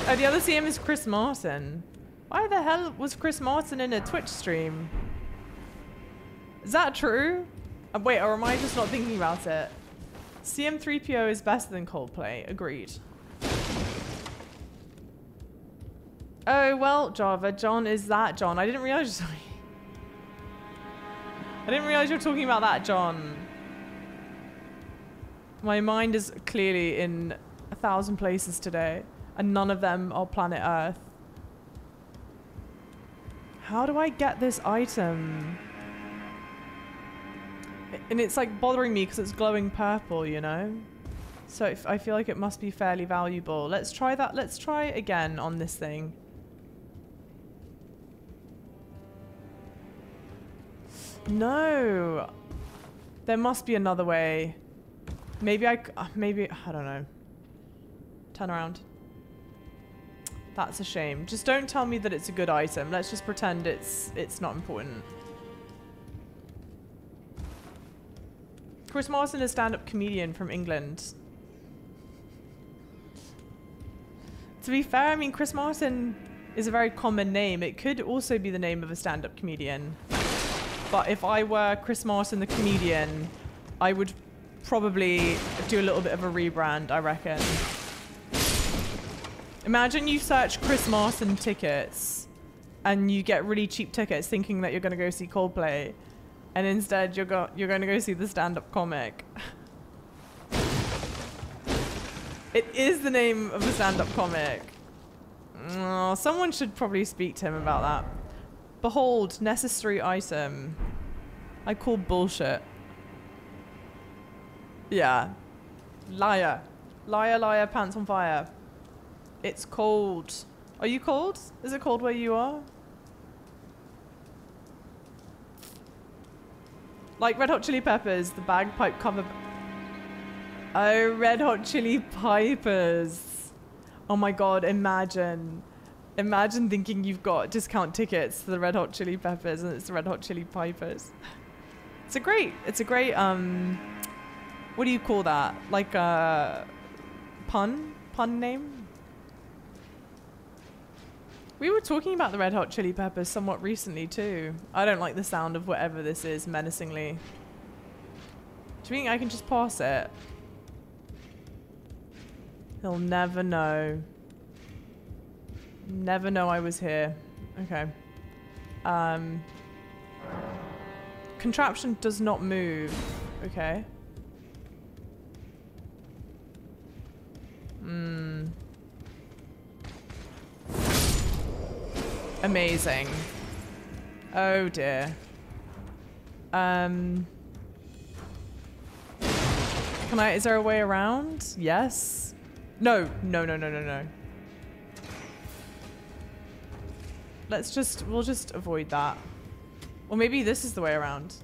Oh, the other C M is Chris Martin. Why the hell was Chris Martin in a Twitch stream? Is that true? Oh, wait, or am I just not thinking about it? C M three P O is better than Coldplay. Agreed. Oh, well, Java. John is that John. I didn't realize you're talking. I didn't realize you were talking about that John. My mind is clearly in a thousand places today, and none of them are planet Earth. How do I get this item? And it's like bothering me because it's glowing purple, you know? So if, I feel like it must be fairly valuable. Let's try that. Let's try again on this thing. No. There must be another way. Maybe I, maybe, I don't know. Turn around. That's a shame. Just don't tell me that it's a good item. Let's just pretend it's, it's not important. Chris Martin is a stand-up comedian from England. To be fair, I mean, Chris Martin is a very common name. It could also be the name of a stand-up comedian. But if I were Chris Martin the comedian, I would probably do a little bit of a rebrand, I reckon. Imagine you search Chris Martin tickets and you get really cheap tickets thinking that you're going to go see Coldplay, and instead you're, go you're going to go see the stand-up comic. It is the name of the stand-up comic. Oh, someone should probably speak to him about that. Behold, necessary item. I call bullshit. Yeah. Liar. Liar, liar, pants on fire. It's cold. Are you cold? Is it cold where you are? Like Red Hot Chili Peppers, the bagpipe cover. Oh, Red Hot Chili Pipers. Oh my God, imagine. Imagine thinking you've got discount tickets to the Red Hot Chili Peppers and it's the Red Hot Chili Pipers. It's a great, it's a great, um... what do you call that? Like a pun? Pun name? We were talking about the Red Hot Chili Peppers somewhat recently too. I don't like the sound of whatever this is menacingly. Do you think I can just pass it? He'll never know. Never know I was here. Okay. Um, contraption does not move. Okay. Mm. Amazing. Oh dear. Um, can I, is there a way around? Yes. No, no, no, no, no, no. Let's just, we'll just avoid that. Or maybe this is the way around.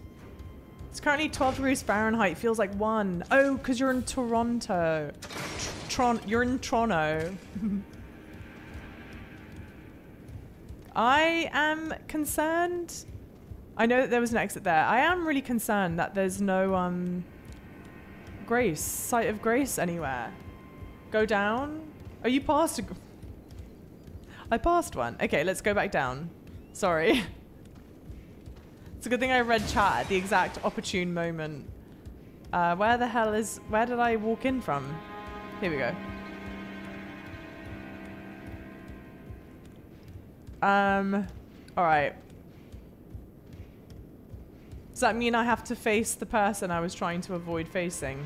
It's currently twelve degrees Fahrenheit, feels like one. Oh, because you're in Toronto. Tron you're in Toronto. I am concerned. I know that there was an exit there. I am really concerned that there's no um, grace, sight of grace anywhere. Go down. Oh, you passed a gr I passed one. Okay, let's go back down. Sorry. It's a good thing I read chat at the exact opportune moment. Uh, where the hell is, where did I walk in from? Here we go. Um, all right. Does that mean I have to face the person I was trying to avoid facing?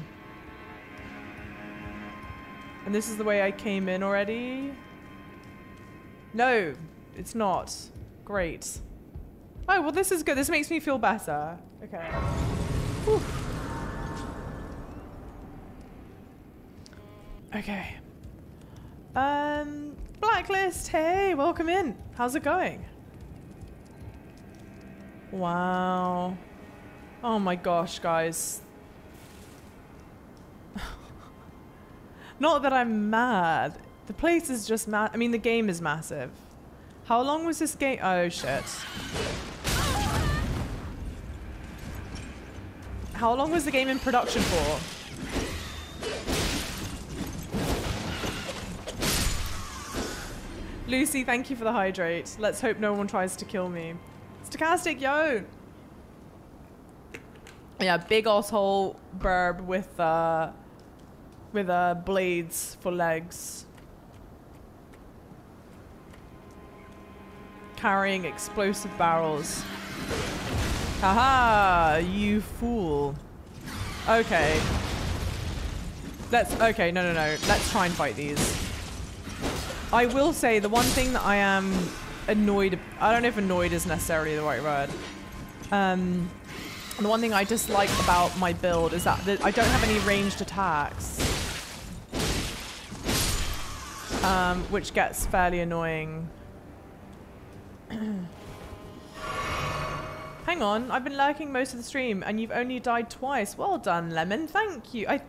And this is the way I came in already? No, it's not. Great. Oh, well, this is good. This makes me feel better. Okay. Whew. Okay. Um, Blacklist, hey, welcome in. How's it going? Wow. Oh my gosh, guys. Not that I'm mad. The place is just mad. I mean, the game is massive. How long was this game? Oh, shit. How long was the game in production for? Lucy, thank you for the hydrate. Let's hope no one tries to kill me. Stochastic, yo! Yeah, big asshole burb with uh, with uh, blades for legs. Carrying explosive barrels. Haha, you fool. Okay. Let's, okay, no, no, no. Let's try and fight these. I will say the one thing that I am annoyed, I don't know if annoyed is necessarily the right word. Um, the one thing I dislike about my build is that I don't have any ranged attacks. Um, which gets fairly annoying. Hang on, I've been lurking most of the stream and you've only died twice. Well done, Lemon, thank you. I,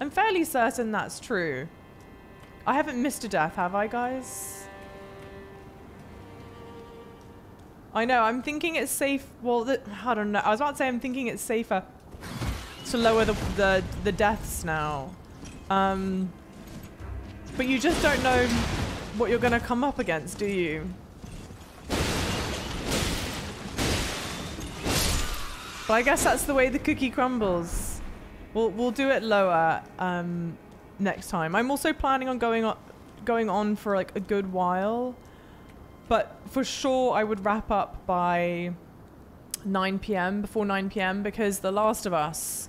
I'm fairly certain that's true. I haven't missed a death, have I, guys? I know, I'm thinking it's safe. Well, the, I don't know. I was about to say I'm thinking it's safer to lower the, the, the deaths now. Um, but you just don't know what you're going to come up against, do you? But I guess that's the way the cookie crumbles. We'll, we'll do it lower. Um... next time. I'm also planning on going on, going on for like a good while, but for sure I would wrap up by nine p m, before nine p m, because The Last of Us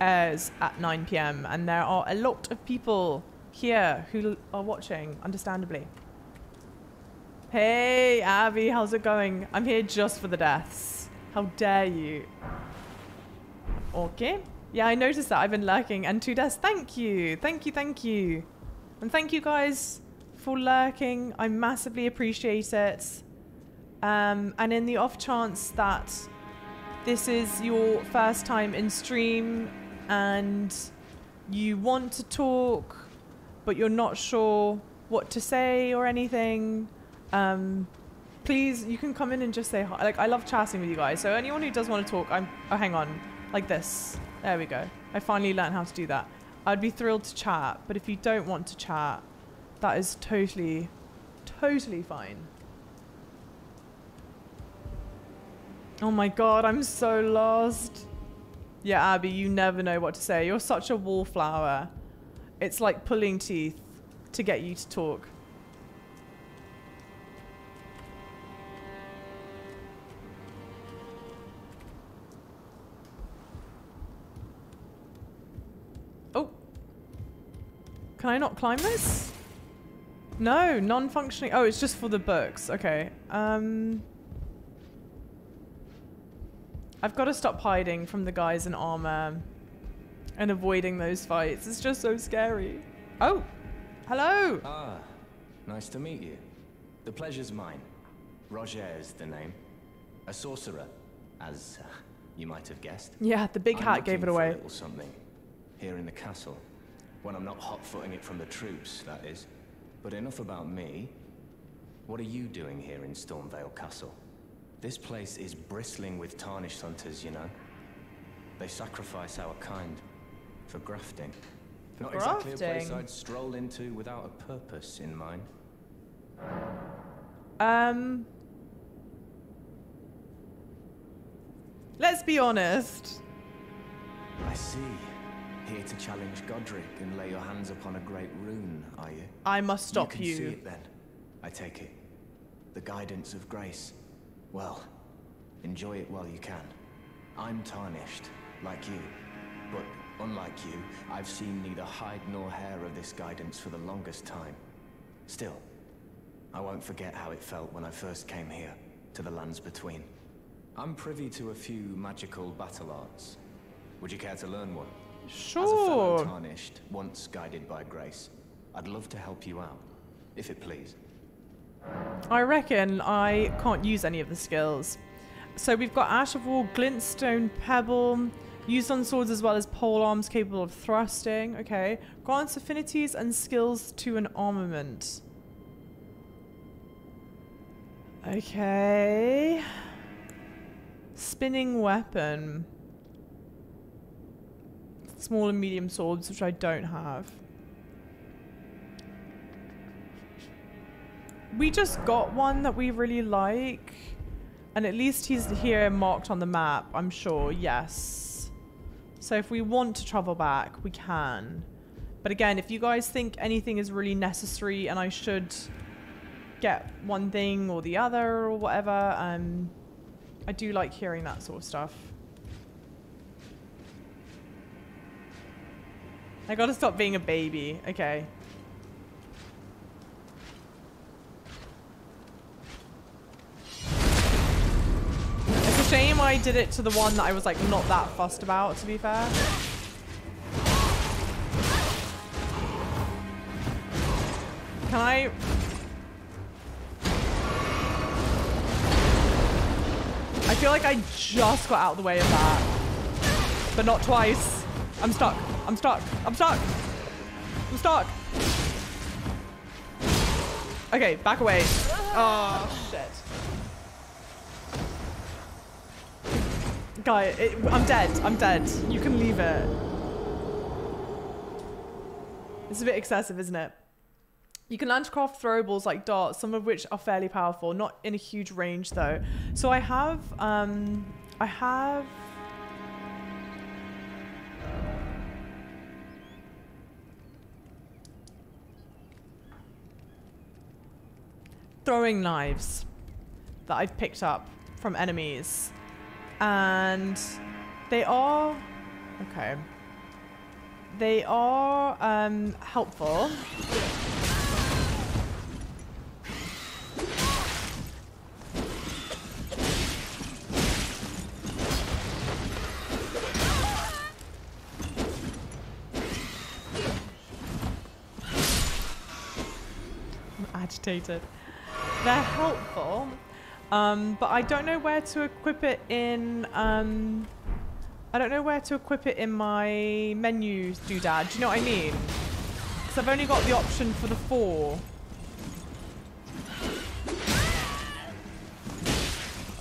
airs at nine p m and there are a lot of people here who are watching, understandably. Hey, Abby, how's it going? I'm here just for the deaths. How dare you? Okay. Yeah, I noticed that. I've been lurking and two deaths. Thank you. Thank you. Thank you. And thank you guys for lurking. I massively appreciate it. Um, and in the off chance that this is your first time in stream and you want to talk, but you're not sure what to say or anything, um, please, you can come in and just say hi. Like, I love chatting with you guys. So anyone who does want to talk, I'm, oh, hang on, like this. There we go. I finally learned how to do that. I'd be thrilled to chat, but if you don't want to chat, that is totally, totally fine. Oh my God, I'm so lost. Yeah, Abby, you never know what to say. You're such a wallflower. It's like pulling teeth to get you to talk. Can I not climb this? No, non-functioning. Oh, it's just for the books. Okay. Um, I've got to stop hiding from the guys in armor and avoiding those fights. It's just so scary. Oh, hello. Ah, nice to meet you. The pleasure's mine. Roger is the name. A sorcerer, as uh, you might have guessed. Yeah, the big hat gave it away. I'm looking for a little something here in the castle. When I'm not hot-footing it from the troops, that is. But enough about me. What are you doing here in Stormveil Castle? This place is bristling with Tarnished hunters, you know. They sacrifice our kind for grafting. For not grafting? Exactly a place I'd stroll into without a purpose in mind. Um... Let's be honest. I see. Here to challenge Godrick and lay your hands upon a great rune, are you? I must stop you. You can see it then, I take it. The guidance of grace. Well, enjoy it while you can. I'm tarnished, like you. But unlike you, I've seen neither hide nor hair of this guidance for the longest time. Still, I won't forget how it felt when I first came here, to the Lands Between. I'm privy to a few magical battle arts. Would you care to learn one? Sure. As a fellow tarnished, once guided by grace, I'd love to help you out, if it please. I reckon I can't use any of the skills. So we've got Ashes of War, Glintstone Pebble, used on swords as well as pole arms capable of thrusting. Okay. Grants affinities and skills to an armament. Okay. Spinning weapon. Small and medium swords, which I don't have. We just got one that we really like. And at least he's here marked on the map, I'm sure. Yes. So if we want to travel back, we can. But again, if you guys think anything is really necessary and I should get one thing or the other or whatever, um, I do like hearing that sort of stuff. I gotta stop being a baby. Okay. It's a shame I did it to the one that I was like not that fussed about, to be fair. Can I... I feel like I just got out of the way of that. But not twice. I'm stuck. I'm stuck. I'm stuck. I'm stuck. Okay, back away. Oh, shit. Guy, it, I'm dead. I'm dead. You can leave it. It's a bit excessive, isn't it? You can land craft throwables like darts, some of which are fairly powerful. Not in a huge range, though. So I have... Um, I have... throwing knives that I've picked up from enemies, and they are okay they are um, helpful. I'm agitated. They're helpful, um, but I don't know where to equip it in, um, I don't know where to equip it in my menu doodad, do you know what I mean? Because I've only got the option for the four.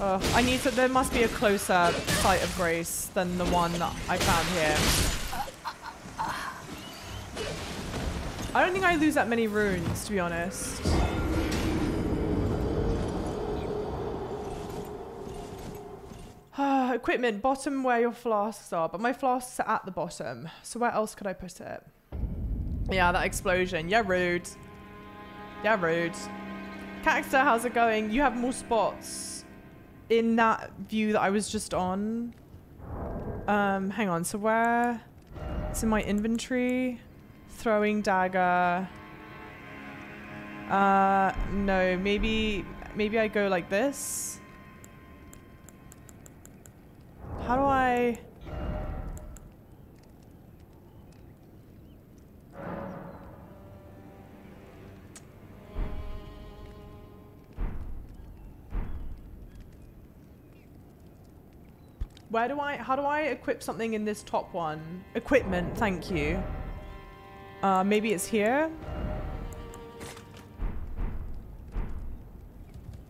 Uh, I need to, there must be a closer sight of grace than the one that I found here. I don't think I lose that many runes, to be honest. Equipment, bottom where your flasks are, but my flasks are at the bottom. So where else could I put it? Yeah, that explosion. Yeah, rude. Yeah, rude. Cacta, how's it going? You have more spots in that view that I was just on. Um, hang on. So where? It's in my inventory. Throwing dagger. Uh, no, maybe, maybe I go like this. How do I... Where do I... How do I equip something in this top one? Equipment, thank you. Uh, maybe it's here?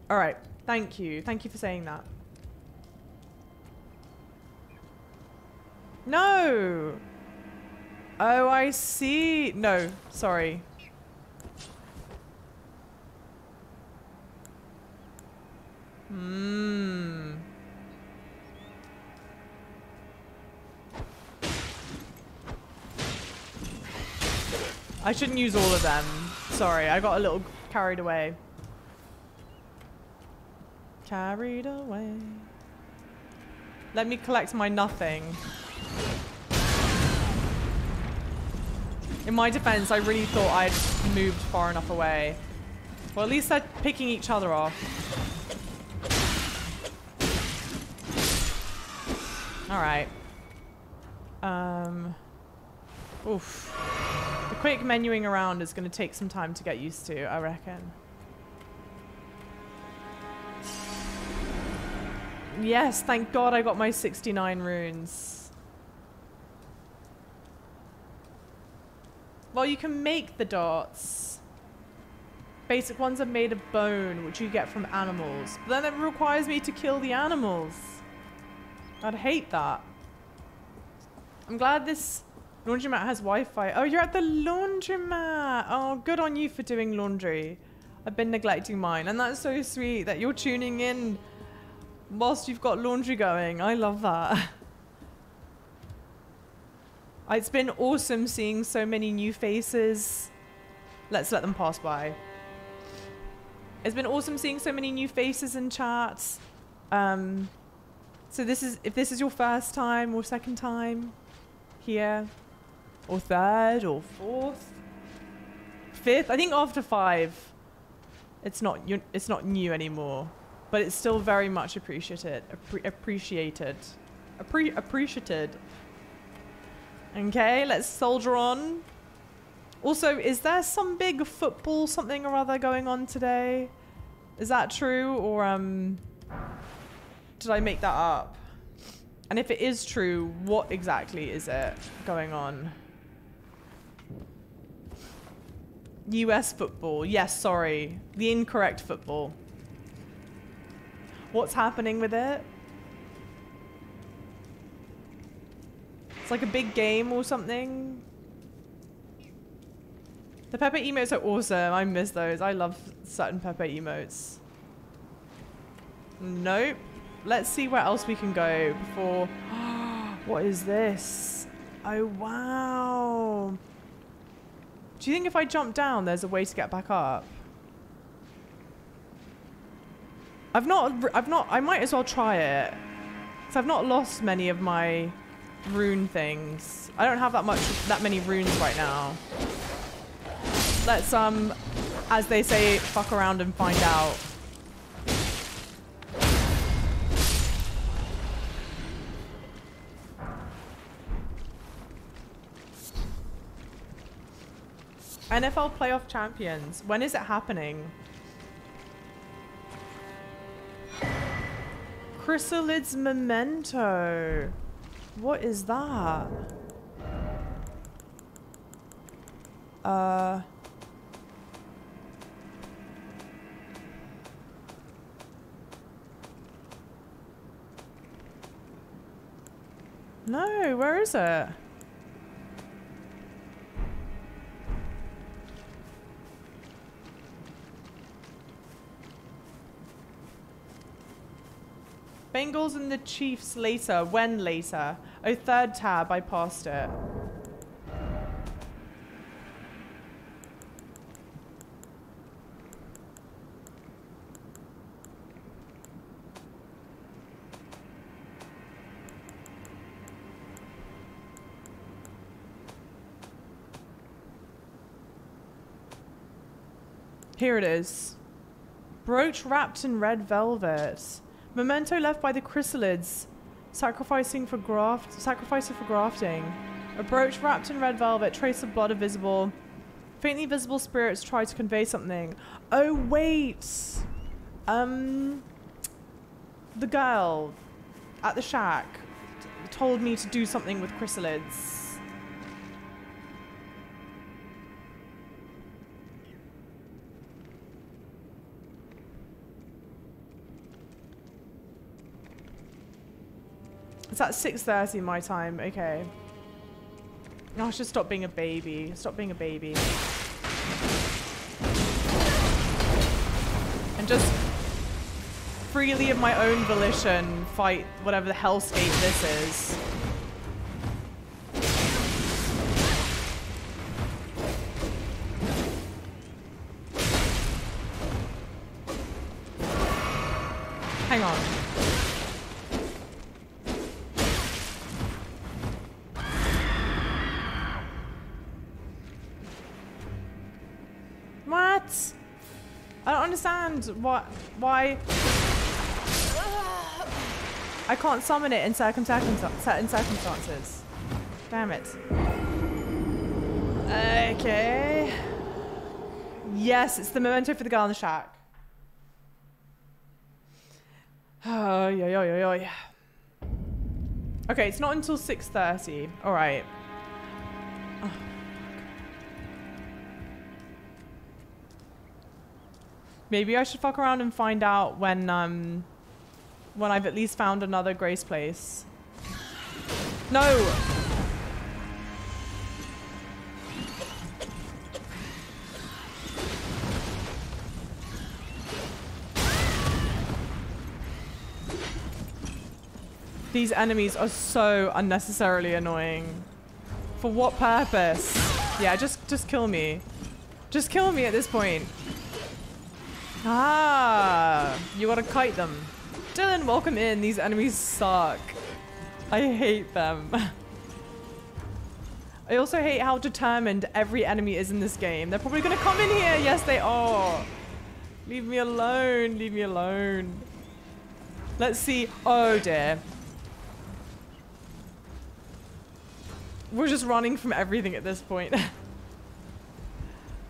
All right, thank you. Thank you for saying that. No! Oh, I see. No, sorry. Hmm. I shouldn't use all of them. Sorry, I got a little carried away. Carried away. Let me collect my nothing. In my defense, I really thought I'd moved far enough away. Well, at least they're picking each other off. All right. Um. Oof. The quick menuing around is going to take some time to get used to, I reckon. Yes, thank God I got my sixty-nine runes. Well, you can make the darts. Basic ones are made of bone, which you get from animals. But then it requires me to kill the animals. I'd hate that. I'm glad this laundromat has Wi-Fi. Oh, you're at the laundromat. Oh, good on you for doing laundry. I've been neglecting mine. And that's so sweet that you're tuning in whilst you've got laundry going. I love that. It's been awesome seeing so many new faces. Let's let them pass by. It's been awesome seeing so many new faces in chats. Um, so this is, if this is your first time or second time here, or third or fourth, fifth, I think after five, it's not, it's not new anymore, but it's still very much appreciated, appre appreciated, appre appreciated. Okay, let's soldier on. Also, is there some big football something or other going on today? Is that true, or um, did I make that up? And if it is true, what exactly is it going on? U S football. Yes, sorry. The incorrect football. What's happening with it? It's like a big game or something. The Pepe emotes are awesome. I miss those. I love certain Pepe emotes. Nope. Let's see where else we can go before... What is this? Oh, wow. Do you think if I jump down, there's a way to get back up? I've not... I've not... I might as well try it. Because I've not lost many of my rune things. I don't have that much... that many runes right now. Let's, um... as they say, fuck around and find out. N F L playoff champions. When is it happening? Chrysalids memento. What is that? Uh. No, where is it? Bengals and the Chiefs later. When later? Oh, third tab. I passed it. Here it is. Brooch wrapped in red velvet. Memento left by the Chrysalids, sacrificing for graft, sacrificing for grafting. A brooch wrapped in red velvet, trace of blood are visible. Faintly visible spirits try to convey something. Oh wait, um, the girl at the shack told me to do something with Chrysalids. It's at six thirty my time, okay. No, I should stop being a baby. Stop being a baby. And just freely of my own volition fight whatever the hellscape this is. Hang on. What? Why? I can't summon it in certain circumstances. Damn it. Okay. Yes, it's the memento for the girl in the shack. Oh, yo, yo, yo, yo. Okay, it's not until six thirty. All right. Oh. Maybe I should fuck around and find out when, um, when I've at least found another Grace place. No! These enemies are so unnecessarily annoying. For what purpose? Yeah, just just kill me. Just kill me at this point. Ah, you gotta kite them. Dylan, welcome in. These enemies suck. I hate them. I also hate how determined every enemy is in this game. They're probably gonna come in here. Yes, they are. Leave me alone. Leave me alone. Let's see. Oh dear. We're just running from everything at this point.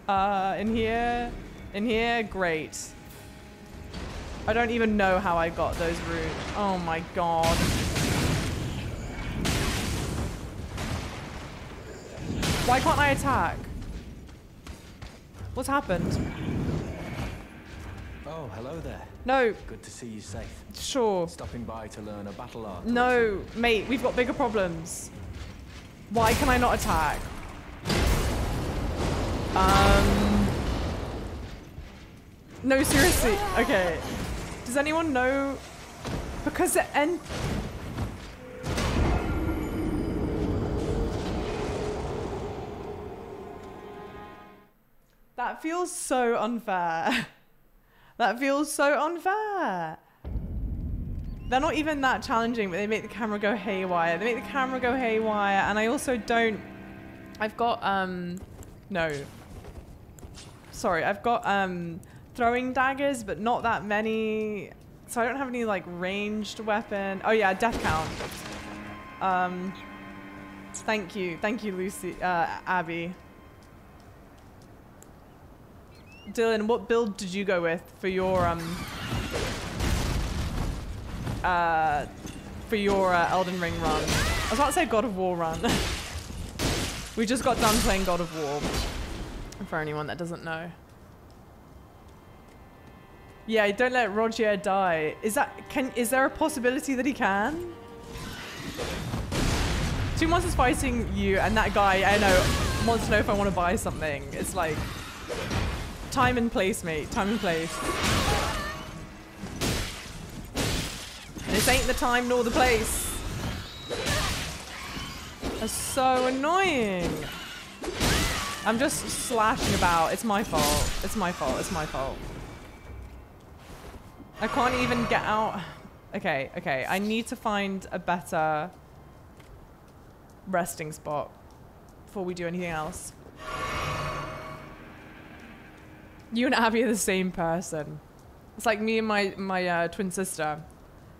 uh, in here, in here, great. I don't even know how I got those rooms. Oh my god. Why can't I attack? What's happened? Oh, hello there. No. Good to see you safe. Sure. Stopping by to learn a battle art. No, mate, we've got bigger problems. Why can I not attack? Um. No, seriously. Okay. Does anyone know? Because the end. That feels so unfair. That feels so unfair. They're not even that challenging, but they make the camera go haywire. They make the camera go haywire, and I also don't... I've got, um... No. Sorry, I've got, um... throwing daggers, but not that many. So I don't have any, like, ranged weapon. Oh, yeah, death count. Um... Thank you. Thank you, Lucy... Uh, Abby. Dylan, what build did you go with for your, um... Uh, for your uh, Elden Ring run. I was about to say God of War run. We just got done playing God of War. For anyone that doesn't know. Yeah, don't let Roger die. Is that can? Is there a possibility that he can? Two monsters fighting you and that guy. I know wants to know if I want to buy something. It's like time and place, mate. Time and place. This ain't the time nor the place. That's so annoying. I'm just slashing about. It's my fault. It's my fault. It's my fault. I can't even get out. Okay, okay. I need to find a better resting spot before we do anything else. You and Abby are the same person. It's like me and my, my uh, twin sister.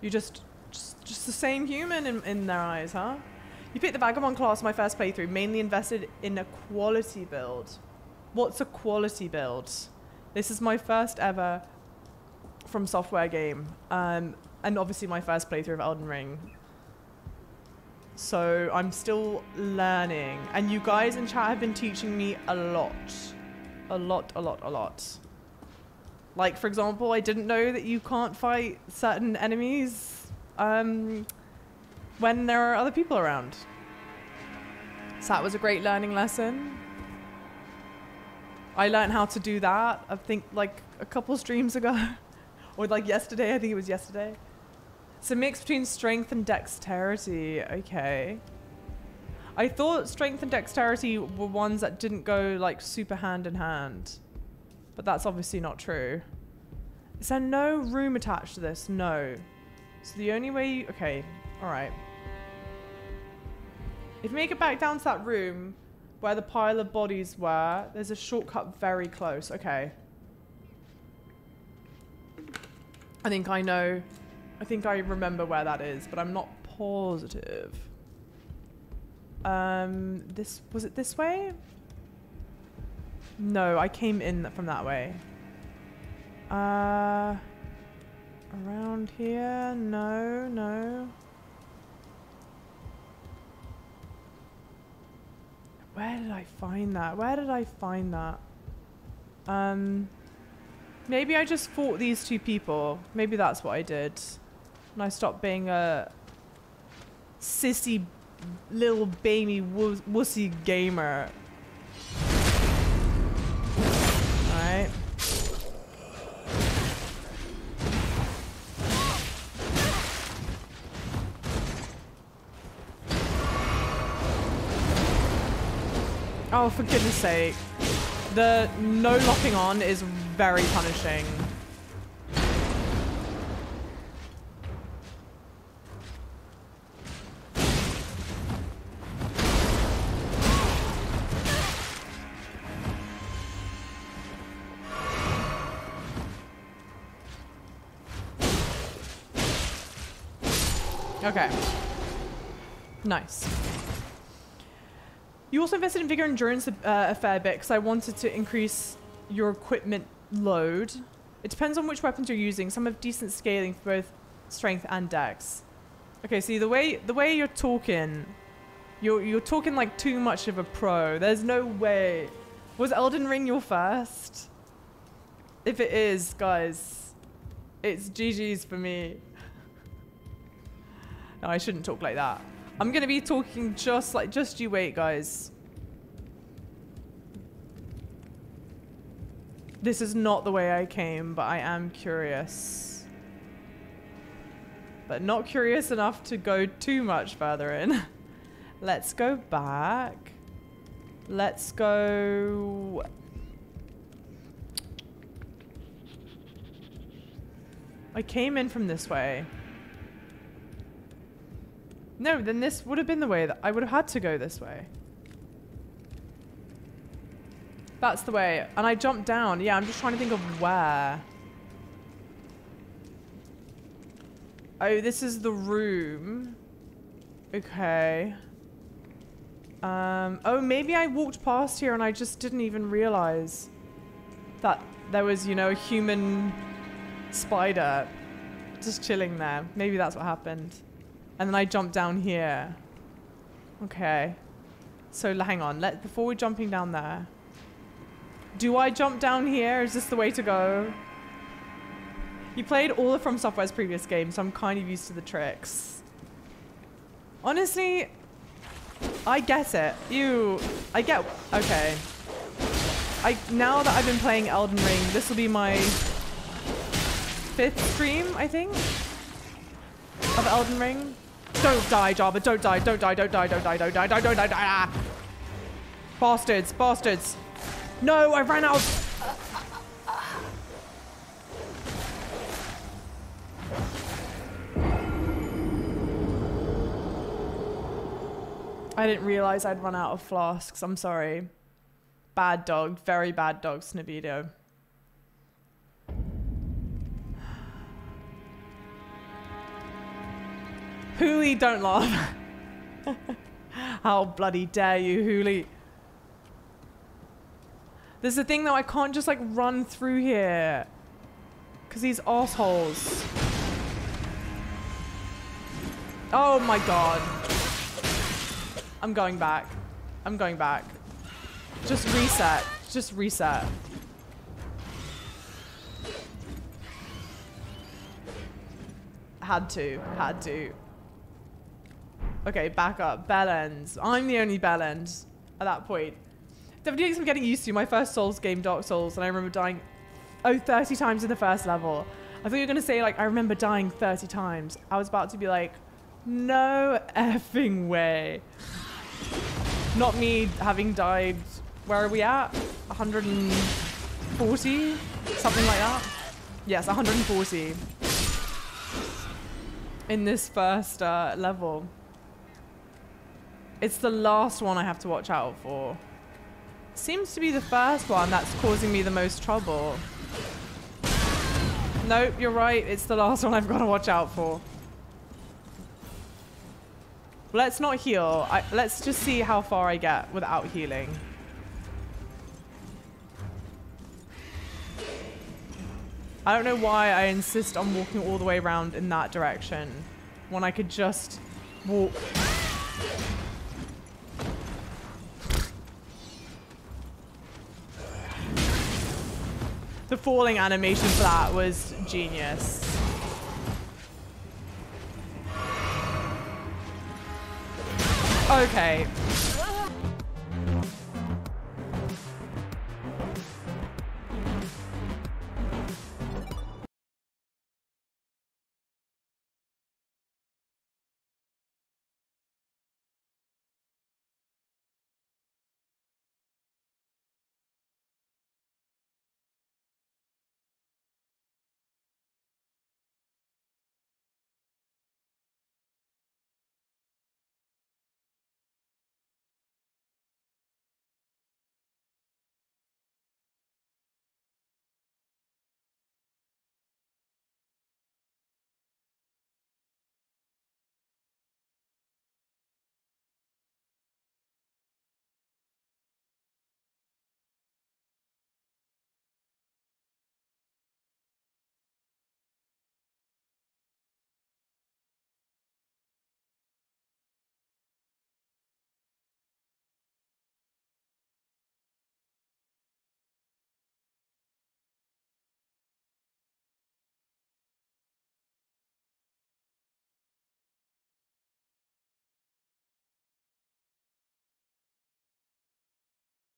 You're just, just, just the same human in, in their eyes, huh? You picked the Vagabond class my first playthrough, mainly invested in a quality build. What's a quality build? This is my first ever From Software game. Um, and obviously my first playthrough of Elden Ring. So I'm still learning. And you guys in chat have been teaching me a lot. A lot, a lot, a lot. Like, for example, I didn't know that you can't fight certain enemies um, when there are other people around. So that was a great learning lesson. I learned how to do that, I think, like, a couple streams ago. Or, like, yesterday. I think it was yesterday. It's a mix between strength and dexterity. Okay. I thought strength and dexterity were ones that didn't go, like, super hand in hand. But that's obviously not true. Is there no room attached to this? No. So the only way you... Okay, all right. If you make it back down to that room where the pile of bodies were, there's a shortcut very close. Okay. I think I know. I think I remember where that is, but I'm not positive. Um, this... Was it this way? No, I came in from that way. Uh, around here? No, no. Where did I find that? Where did I find that? Um, maybe I just fought these two people. Maybe that's what I did. And I stopped being a sissy, little baby woo wussy gamer. Alright. Oh, for goodness sake. The no locking on is very punishing. Okay. Nice. You also invested in Vigor and Endurance uh, a fair bit because I wanted to increase your equipment load. It depends on which weapons you're using. Some have decent scaling for both strength and dex. Okay, see the way the way you're talking, you're you're talking like too much of a pro. There's no way. Was Elden Ring your first? If it is, guys, it's G G's for me. No, I shouldn't talk like that. I'm gonna be talking just like, just you wait, guys. This is not the way I came, but I am curious. But not curious enough to go too much further in. Let's go back. Let's go... I came in from this way. No, then this would have been the way that I would have had to go this way. That's the way. And I jumped down. Yeah, I'm just trying to think of where. Oh, this is the room. Okay. Um, oh, maybe I walked past here and I just didn't even realize that there was, you know, a human spider just chilling there. Maybe that's what happened. And then I jump down here. Okay. So hang on. Let before we're jumping down there. Do I jump down here? Is this the way to go? You played all of FromSoftware's previous games, so I'm kind of used to the tricks. Honestly, I get it. You, I get. Okay. I now that I've been playing Elden Ring, this will be my fifth stream, I think, of Elden Ring. Don't die, Jabba. Don't die. Don't die. Don't die. Don't die. Don't die. Don't die. Don't die. Bastards. Bastards. No, I ran out. I didn't realize I'd run out of flasks. I'm sorry. Bad dog. Very bad dog, Snovido. Hooli, don't laugh. How bloody dare you, Hooli. There's the thing though, I can't just like run through here. Cause these assholes. Oh my god. I'm going back. I'm going back. Just reset. Just reset. Had to. Had to. Okay, back up. Bell ends. I'm the only bell end at that point. Definitely takes some getting used to. My first Souls game, Dark Souls, and I remember dying oh, thirty times in the first level. I thought you were going to say, like, I remember dying thirty times. I was about to be like, no effing way. Not me having died, where are we at? one hundred forty? Something like that? Yes, one hundred forty. In this first uh, level. It's the last one I have to watch out for. Seems to be the first one that's causing me the most trouble. Nope, you're right. It's the last one I've got to watch out for. Let's not heal. I, let's just see how far I get without healing. I don't know why I insist on walking all the way around in that direction when I could just walk. The falling animation for that was genius. Okay.